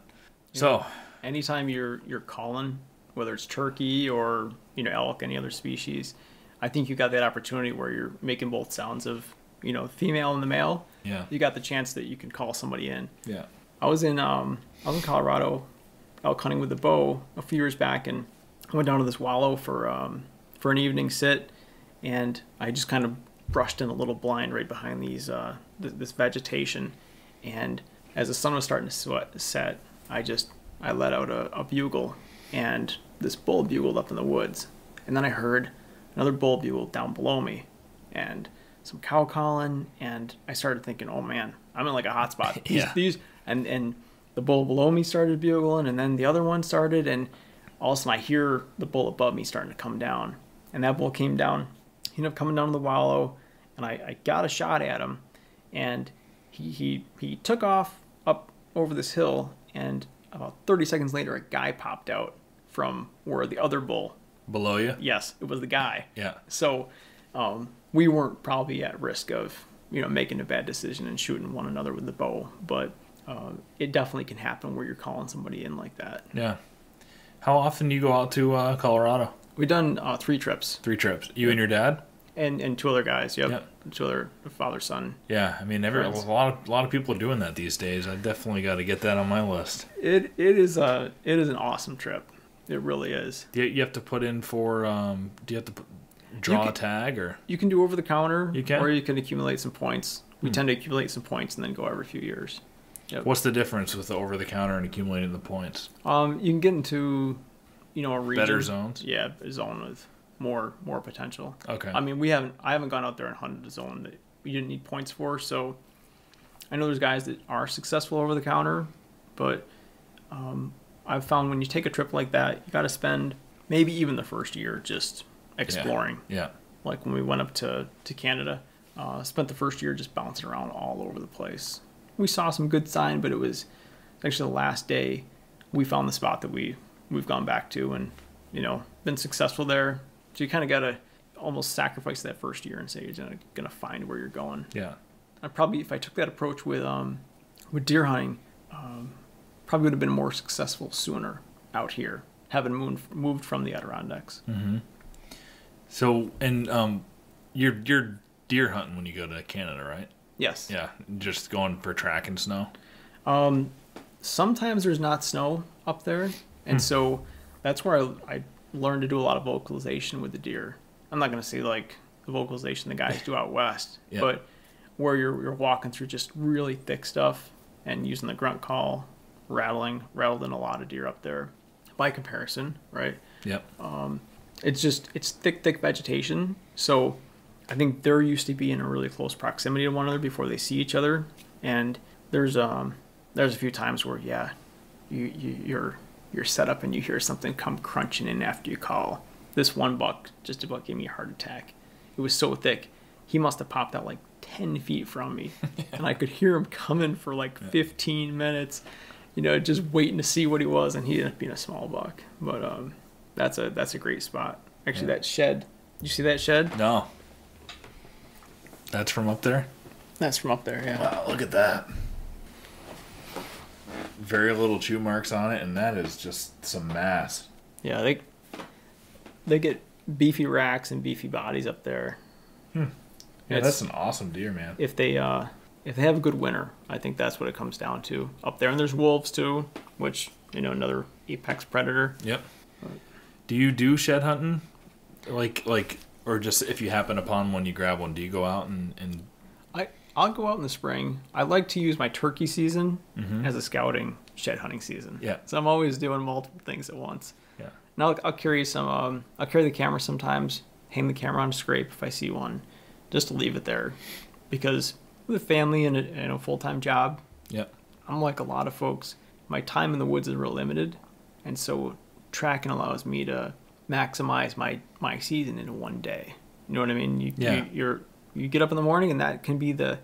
Yeah. So anytime you're you're calling, whether it's turkey or, you know, elk, any other species, I think you got that opportunity where you're making both sounds of, you know, female and the male. Yeah. You got the chance that you can call somebody in. Yeah. I was in um I was in Colorado elk hunting with the bow a few years back, and I went down to this wallow for um for an evening sit. And I just kind of brushed in a little blind right behind these uh, th this vegetation, and as the sun was starting to sweat, set, I just I let out a, a bugle, and this bull bugled up in the woods, and then I heard another bull bugle down below me, and some cow calling, and I started thinking, oh man, I'm in like a hot spot. These, yeah. these and and the bull below me started bugling, and then the other one started, and all of a sudden I hear the bull above me starting to come down, and that bull came down. He ended up coming down to the wallow, and I, I got a shot at him, and he, he he took off up over this hill, and about thirty seconds later, a guy popped out from where the other bull. Below you? Yes, it was the guy. Yeah. So um, we weren't probably at risk of, you know, making a bad decision and shooting one another with the bow, but uh, it definitely can happen where you're calling somebody in like that. Yeah. How often do you go out to uh, Colorado? We've done uh, three trips. Three trips. You and your dad? And and two other guys, yep. yep. Two other father, son. Yeah, I mean, every, a lot of a lot of people are doing that these days. I definitely got to get that on my list. It it is a it is an awesome trip. It really is. Do you, you have to put in for um. Do you have to put, draw can, a tag or? You can do over the counter. You can, or you can accumulate some points. We hmm. tend to accumulate some points and then go every few years. Yep. What's the difference with the over the counter and accumulating the points? Um, you can get into, you know, a region. Better zones? Yeah, a zone with more more potential. Okay. I mean, we haven't, I haven't gone out there and hunted a zone that we didn't need points for, so I know there's guys that are successful over the counter, but um, I've found when you take a trip like that, you got to spend maybe even the first year just exploring. Yeah. yeah. Like when we went up to, to Canada, uh, spent the first year just bouncing around all over the place. We saw some good sign, but it was actually the last day we found the spot that we... we've gone back to and, you know, been successful there. So you kind of got to almost sacrifice that first year and say you're going to find where you're going. Yeah. I probably, if I took that approach with um, with deer hunting, um, probably would have been more successful sooner out here, having moved, moved from the Adirondacks. Mm-hmm. So, and um, you're, you're deer hunting when you go to Canada, right? Yes. Yeah, just going for tracking snow? Um, sometimes there's not snow up there, and hmm. so that's where I, I learned to do a lot of vocalization with the deer. I'm not going to say like the vocalization the guys do out west, yep. but where you're, you're walking through just really thick stuff and using the grunt call, rattling, rattled in a lot of deer up there by comparison, right? Yep. Um, it's just, it's thick, thick vegetation. So I think they're used to being in a really close proximity to one another before they see each other. And there's um there's a few times where, yeah, you, you, you're you're set up and you hear something come crunching in after you call. This one buck just about gave me a heart attack. It was so thick. He must have popped out like ten feet from me. Yeah. And I could hear him coming for like yeah. fifteen minutes, you know, just waiting to see what he was. And he ended up being a small buck. But um, that's a that's a great spot. Actually, yeah. that shed. You see that shed? No. That's from up there? That's from up there, yeah. Wow, look at that. Very little chew marks on it, and that is just some mass. Yeah, they they get beefy racks and beefy bodies up there. Hmm. Yeah, that's an awesome deer, man. If they uh, if they have a good winter, I think that's what it comes down to up there. And there's wolves too, which, you know, another apex predator. Yep. But do you do shed hunting, like like, or just if you happen upon one, you grab one? Do you go out and and? I I'll go out in the spring. I like to use my turkey season mm-hmm. as a scouting shed hunting season. Yeah. So I'm always doing multiple things at once. Yeah. And I'll, I'll carry some. Um, I'll carry the camera sometimes. Hang the camera on a scrape if I see one, just to leave it there, because with a family and a, and a full-time job, yeah, I'm like a lot of folks. My time in the woods is real limited, and so tracking allows me to maximize my my season in one day. You know what I mean? You, yeah. You, you're you get up in the morning, and that can be the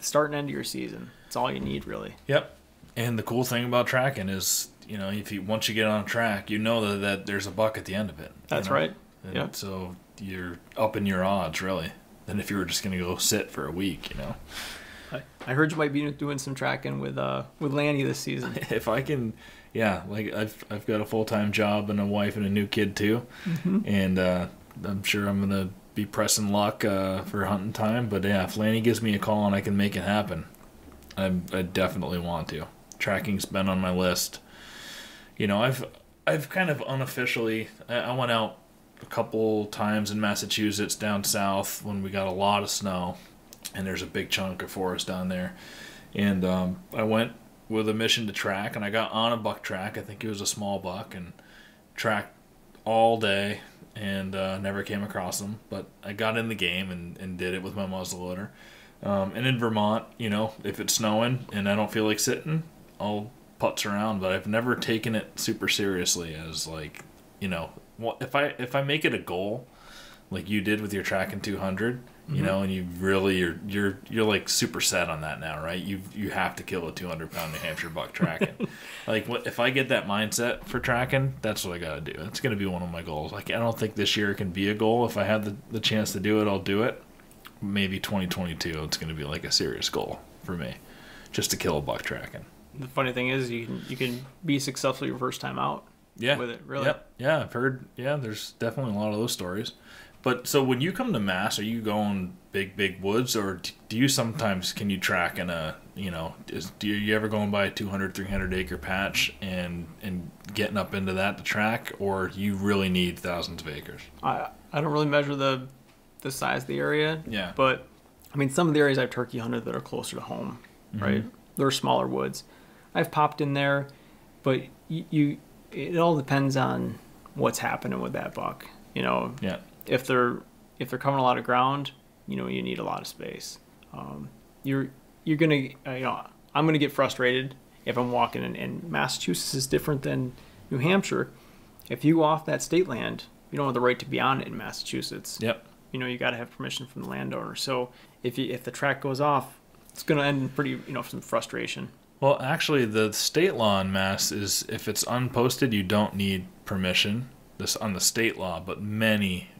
start and end of your season. It's all you need, really. Yep. And the cool thing about tracking is, you know, if you once you get on a track, you know that, that there's a buck at the end of it. That's right. And yep. So you're upping your odds, really, than if you were just going to go sit for a week, you know. I, I heard you might be doing some tracking with uh with Lanny this season. If I can, yeah, like I've I've got a full-time job and a wife and a new kid too. Mm-hmm. And uh, I'm sure I'm going to be pressing luck uh, for hunting time, but yeah, if Lanny gives me a call and I can make it happen, I I definitely want to. Tracking's been on my list. You know, I've I've kind of unofficially I, I went out a couple times in Massachusetts down south when we got a lot of snow, and there's a big chunk of forest down there, and um, I went with a mission to track, and I got on a buck track. I think it was a small buck, and tracked all day and uh, never came across him, but I got in the game and, and did it with my muzzleloader. Um, and in Vermont, you know, if it's snowing and I don't feel like sitting, I'll putz around, but I've never taken it super seriously as like, you know, well, if I if I make it a goal, like you did with your Tracking two hundred, you mm-hmm. know, and you really you're you're you're like super set on that now, right? You you have to kill a two hundred pound New Hampshire buck tracking. Like if I get that mindset for tracking, that's what I got to do. That's going to be one of my goals. Like I don't think this year can be a goal. If I have the the chance to do it, I'll do it. Maybe twenty twenty-two, it's going to be like a serious goal for me, just to kill a buck tracking. The funny thing is, you can you can be successful your first time out. Yeah. With it, really. Yep. Yeah, I've heard. Yeah, there's definitely a lot of those stories. But so when you come to Mass, are you going big, big woods, or do you sometimes can you track in a, you know, is, do you ever going by a two hundred, three hundred acre patch and and getting up into that to track, or you really need thousands of acres? I I don't really measure the the size of the area. Yeah. But I mean, some of the areas I've turkey hunted that are closer to home, mm-hmm. right? They're smaller woods. I've popped in there, but you. you it all depends on what's happening with that buck, you know. Yeah. If they're if they're covering a lot of ground, you know, you need a lot of space. Um, you're you're gonna uh, you know I'm gonna get frustrated if I'm walking in, and Massachusetts is different than New Hampshire. If you go off that state land, you don't have the right to be on it in Massachusetts. Yep. You know, you got to have permission from the landowner. So if you if the track goes off, it's gonna end in pretty you know some frustration. Well, actually, the state law in Mass is if it's unposted, you don't need permission. This on the state law, but many,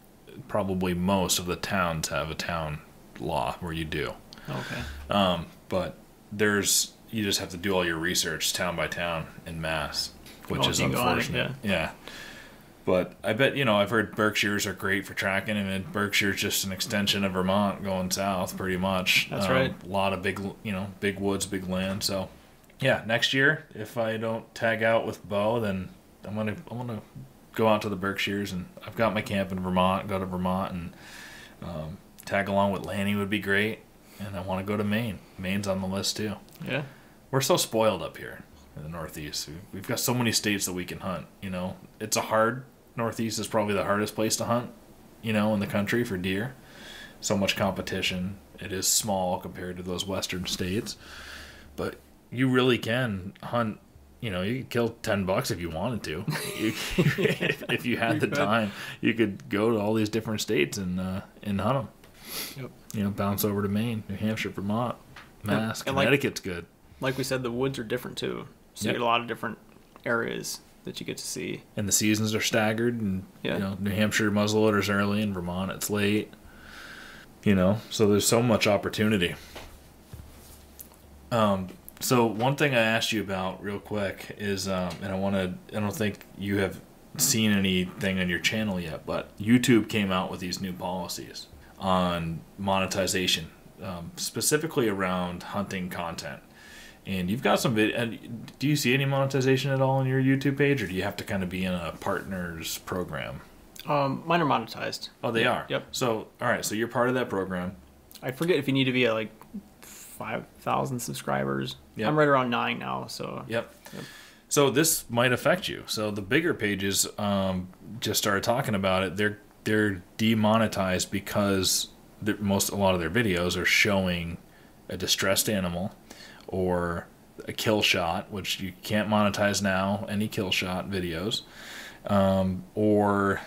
probably most of the towns have a town law where you do. Okay. Um, but there's you just have to do all your research town by town in Mass, which oh, is unfortunate. It, yeah. yeah. But I bet, you know, I've heard Berkshires are great for tracking, and then Berkshire's just an extension of Vermont going south pretty much. That's um, right. A lot of big, you know, big woods, big land, so... yeah, next year, if I don't tag out with Bo, then I'm gonna I'm gonna go out to the Berkshires, and I've got my camp in Vermont. Go to Vermont and um, tag along with Lanny would be great. And I want to go to Maine. Maine's on the list too. Yeah, we're so spoiled up here in the Northeast. We've got so many states that we can hunt. You know, it's a hard Northeast is probably the hardest place to hunt, you know, in the country for deer. So much competition. It is small compared to those western states, but you really can hunt. You know, you could kill ten bucks if you wanted to. You, yeah, if you had the could. time, you could go to all these different states and uh, and hunt them. Yep. You know, bounce over to Maine, New Hampshire, Vermont, Mass, and, and Connecticut's like, good. Like we said, the woods are different too. So yep. you get a lot of different areas that you get to see. And the seasons are staggered, and yeah. you know, New Hampshire muzzleloader's early, and Vermont it's late. You know, so there's so much opportunity. Um. So one thing I asked you about real quick is, um, and I want to, I don't think you have seen anything on your channel yet, but YouTube came out with these new policies on monetization, um, specifically around hunting content. And you've got some video, do you see any monetization at all on your YouTube page, or do you have to kind of be in a partners program? Um, mine are monetized. Oh, they are? Yep. So, all right, so you're part of that program. I forget if you need to be a, like, five thousand subscribers. Yep. I'm right around nine now, so yep. yep. So this might affect you. So the bigger pages um, just started talking about it. They're they're demonetized because the, most a lot of their videos are showing a distressed animal or a kill shot, which you can't monetize now. Any kill shot videos um, or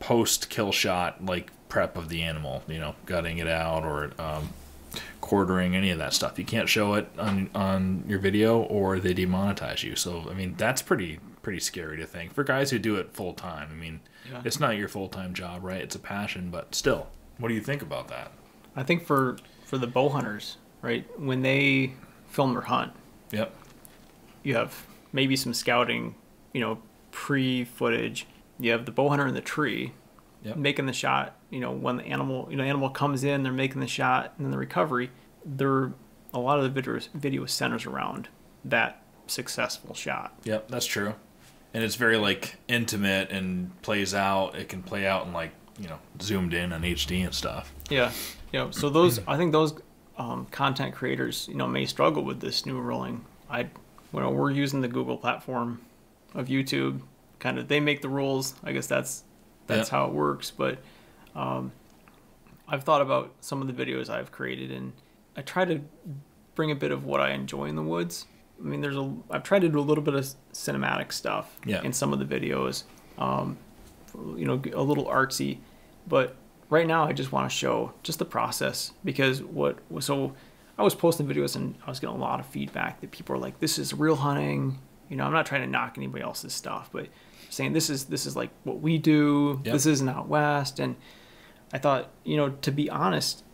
post kill shot like prep of the animal, you know, gutting it out or. Um, quartering, any of that stuff. You can't show it on on your video or they demonetize you. So I mean, that's pretty pretty scary to think for guys who do it full time. I mean, yeah. It's not your full-time job, right? It's a passion, but still. What do you think about that? I think for for the bow hunters, right? When they film their hunt, yep. You have maybe some scouting, you know, pre-footage. You have the bow hunter in the tree. Yep. Making the shot, you know, when the animal, you know, animal comes in, they're making the shot, and then the recovery. There, a lot of the video video centers around that successful shot. Yep, that's true, and it's very like intimate and plays out. It can play out in like you know zoomed in on H D and stuff. Yeah, yeah. So those, I think those um, content creators, you know, may struggle with this new ruling. I, you know, we're using the Google platform of YouTube. Kind of, they make the rules. I guess that's. That's yep. how it works, but um, I've thought about some of the videos I've created, and I try to bring a bit of what I enjoy in the woods. I mean, there's a I've tried to do a little bit of cinematic stuff yeah. in some of the videos, um, you know, a little artsy, but right now I just want to show just the process because what so I was posting videos and I was getting a lot of feedback that people are like, "This is real hunting." You know, I'm not trying to knock anybody else's stuff, but. Saying this is this is like what we do. Yep. This isn't out west, and I thought you know to be honest,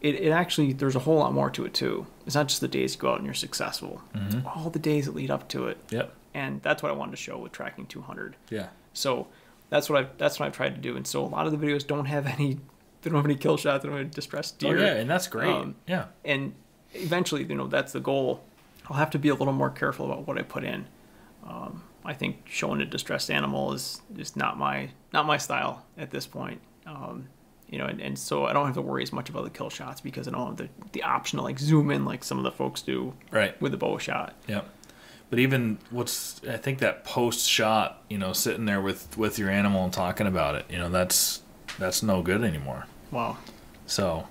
it, it actually there's a whole lot more to it too. It's not just the days you go out and you're successful. Mm-hmm. It's all the days that lead up to it. Yep. And that's what I wanted to show with Tracking two hundred. Yeah. So that's what I that's what I've tried to do. And so a lot of the videos don't have any they don't have any kill shots. They don't have any distressed deer. Oh, yeah, and that's great. Um, yeah. And eventually, you know, that's the goal. I'll have to be a little more careful about what I put in. Um, I think showing a distressed animal is just not my not my style at this point, um, you know, and, and so I don't have to worry as much about the kill shots because I don't have the, the option to like zoom in like some of the folks do right. with the bow shot. Yeah, but even what's I think that post shot, you know, sitting there with with your animal and talking about it, you know, that's that's no good anymore. Wow. So.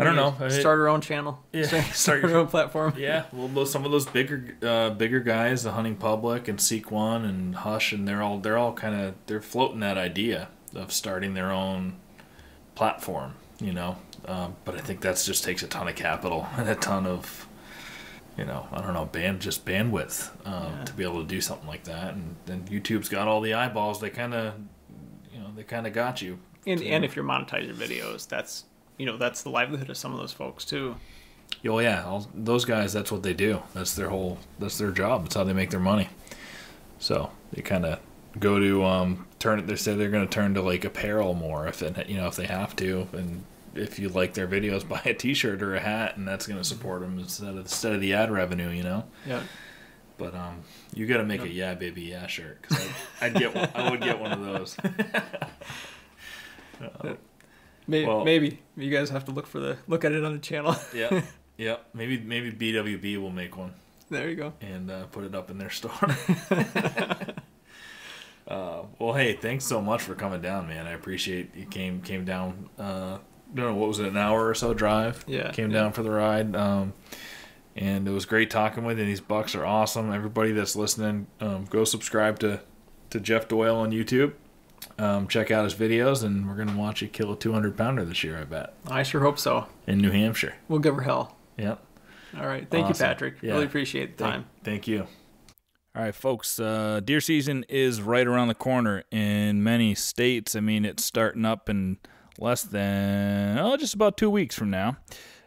I don't know. Start our own channel. Yeah. Start, start your own platform. Yeah. Well, some of those bigger, uh, bigger guys, the Hunting Public and Seek One and Hush, and they're all they're all kind of they're floating that idea of starting their own platform, you know. Um, but I think that's just takes a ton of capital and a ton of, you know, I don't know, band just bandwidth um, yeah. to be able to do something like that. And then YouTube's got all the eyeballs. They kind of, you know, they kind of got you. And and if you're monetizing your videos, that's. You know, that's the livelihood of some of those folks too. Oh yeah, all, those guys. That's what they do. That's their whole. That's their job. That's how they make their money. So they kind of go to um, turn. They say they're going to turn to like apparel more if it, you know if they have to, and if you like their videos, buy a T-shirt or a hat, and that's going to support them instead of instead of the ad revenue, you know. Yeah. But um, you got to make yep. a yeah baby yeah shirt, because I'd, I'd get one, I would get one of those. uh, maybe, well, maybe you guys have to look for the look at it on the channel. yeah, yeah. Maybe maybe B W B will make one. There you go. And uh, put it up in their store. Uh, well, hey, thanks so much for coming down, man. I appreciate you came came down. Uh, I don't know, what was it, an hour or so drive? Yeah. Came yeah. down for the ride. Um, and it was great talking with you. These bucks are awesome. Everybody that's listening, um, go subscribe to to Jeff Doyle on YouTube. Um, check out his videos, and we're gonna watch you kill a two hundred pounder this year. I bet. I sure hope so. In New Hampshire. We'll give her hell. Yep. All right. Thank awesome. you, Patrick. Yeah. Really appreciate the time. Thank, thank you. All right, folks, uh, deer season is right around the corner in many states. I mean, it's starting up in less than, oh, just about two weeks from now.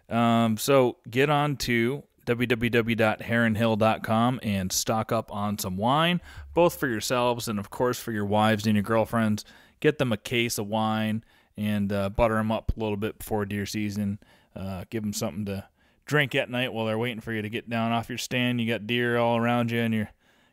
Um, so get on to w w w dot heron hill dot com and stock up on some wine, both for yourselves and, of course, for your wives and your girlfriends. Get them a case of wine and uh, butter them up a little bit before deer season. Uh, give them something to drink at night while they're waiting for you to get down off your stand. You got deer all around you, and you're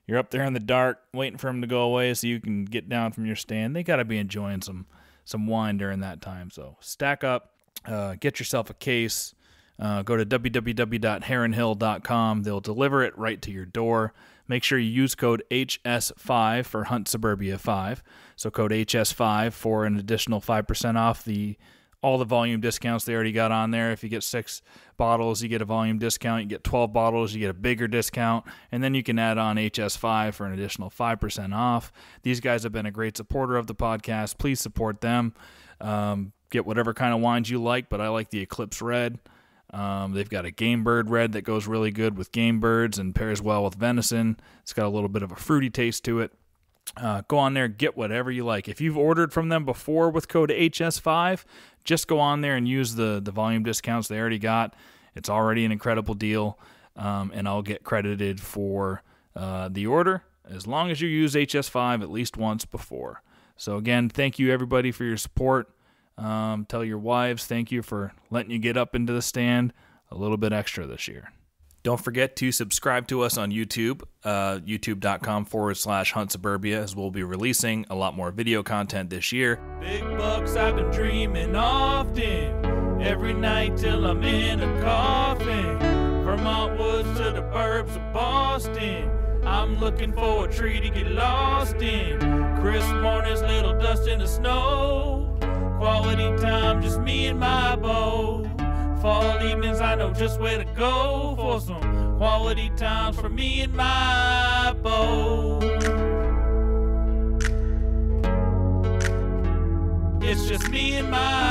You're up there in the dark waiting for them to go away so you can get down from your stand. They got to be enjoying some some wine during that time. So stack up, uh, get yourself a case. Uh, go to w w w dot heron hill dot com. They'll deliver it right to your door. Make sure you use code H S five for Hunt Suburbia five. So code H S five for an additional five percent off the all the volume discounts they already got on there. If you get six bottles, you get a volume discount. You get twelve bottles, you get a bigger discount. And then you can add on H S five for an additional five percent off. These guys have been a great supporter of the podcast. Please support them. Um, get whatever kind of wines you like, but I like the Eclipse Red. Um, they've got a Game Bird Red that goes really good with game birds and pairs well with venison. It's got a little bit of a fruity taste to it. Uh, go on there, get whatever you like. If you've ordered from them before with code H S five, just go on there and use the, the volume discounts they already got. It's already an incredible deal, um, and I'll get credited for uh, the order as long as you use H S five at least once before. So, again, thank you, everybody, for your support. Um, tell your wives thank you for letting you get up into the stand a little bit extra this year. Don't forget to subscribe to us on YouTube, uh, youtube.com forward slash Hunt Suburbia, as we'll be releasing a lot more video content this year. Big bucks I've been dreaming often, every night till I'm in a coffin. Vermont woods to the burbs of Boston, I'm looking for a tree to get lost in. Crisp mornings, little dust in the snow, quality time, just me and my bow. Fall evenings, I know just where to go for some quality times for me and my beau. It's just me and my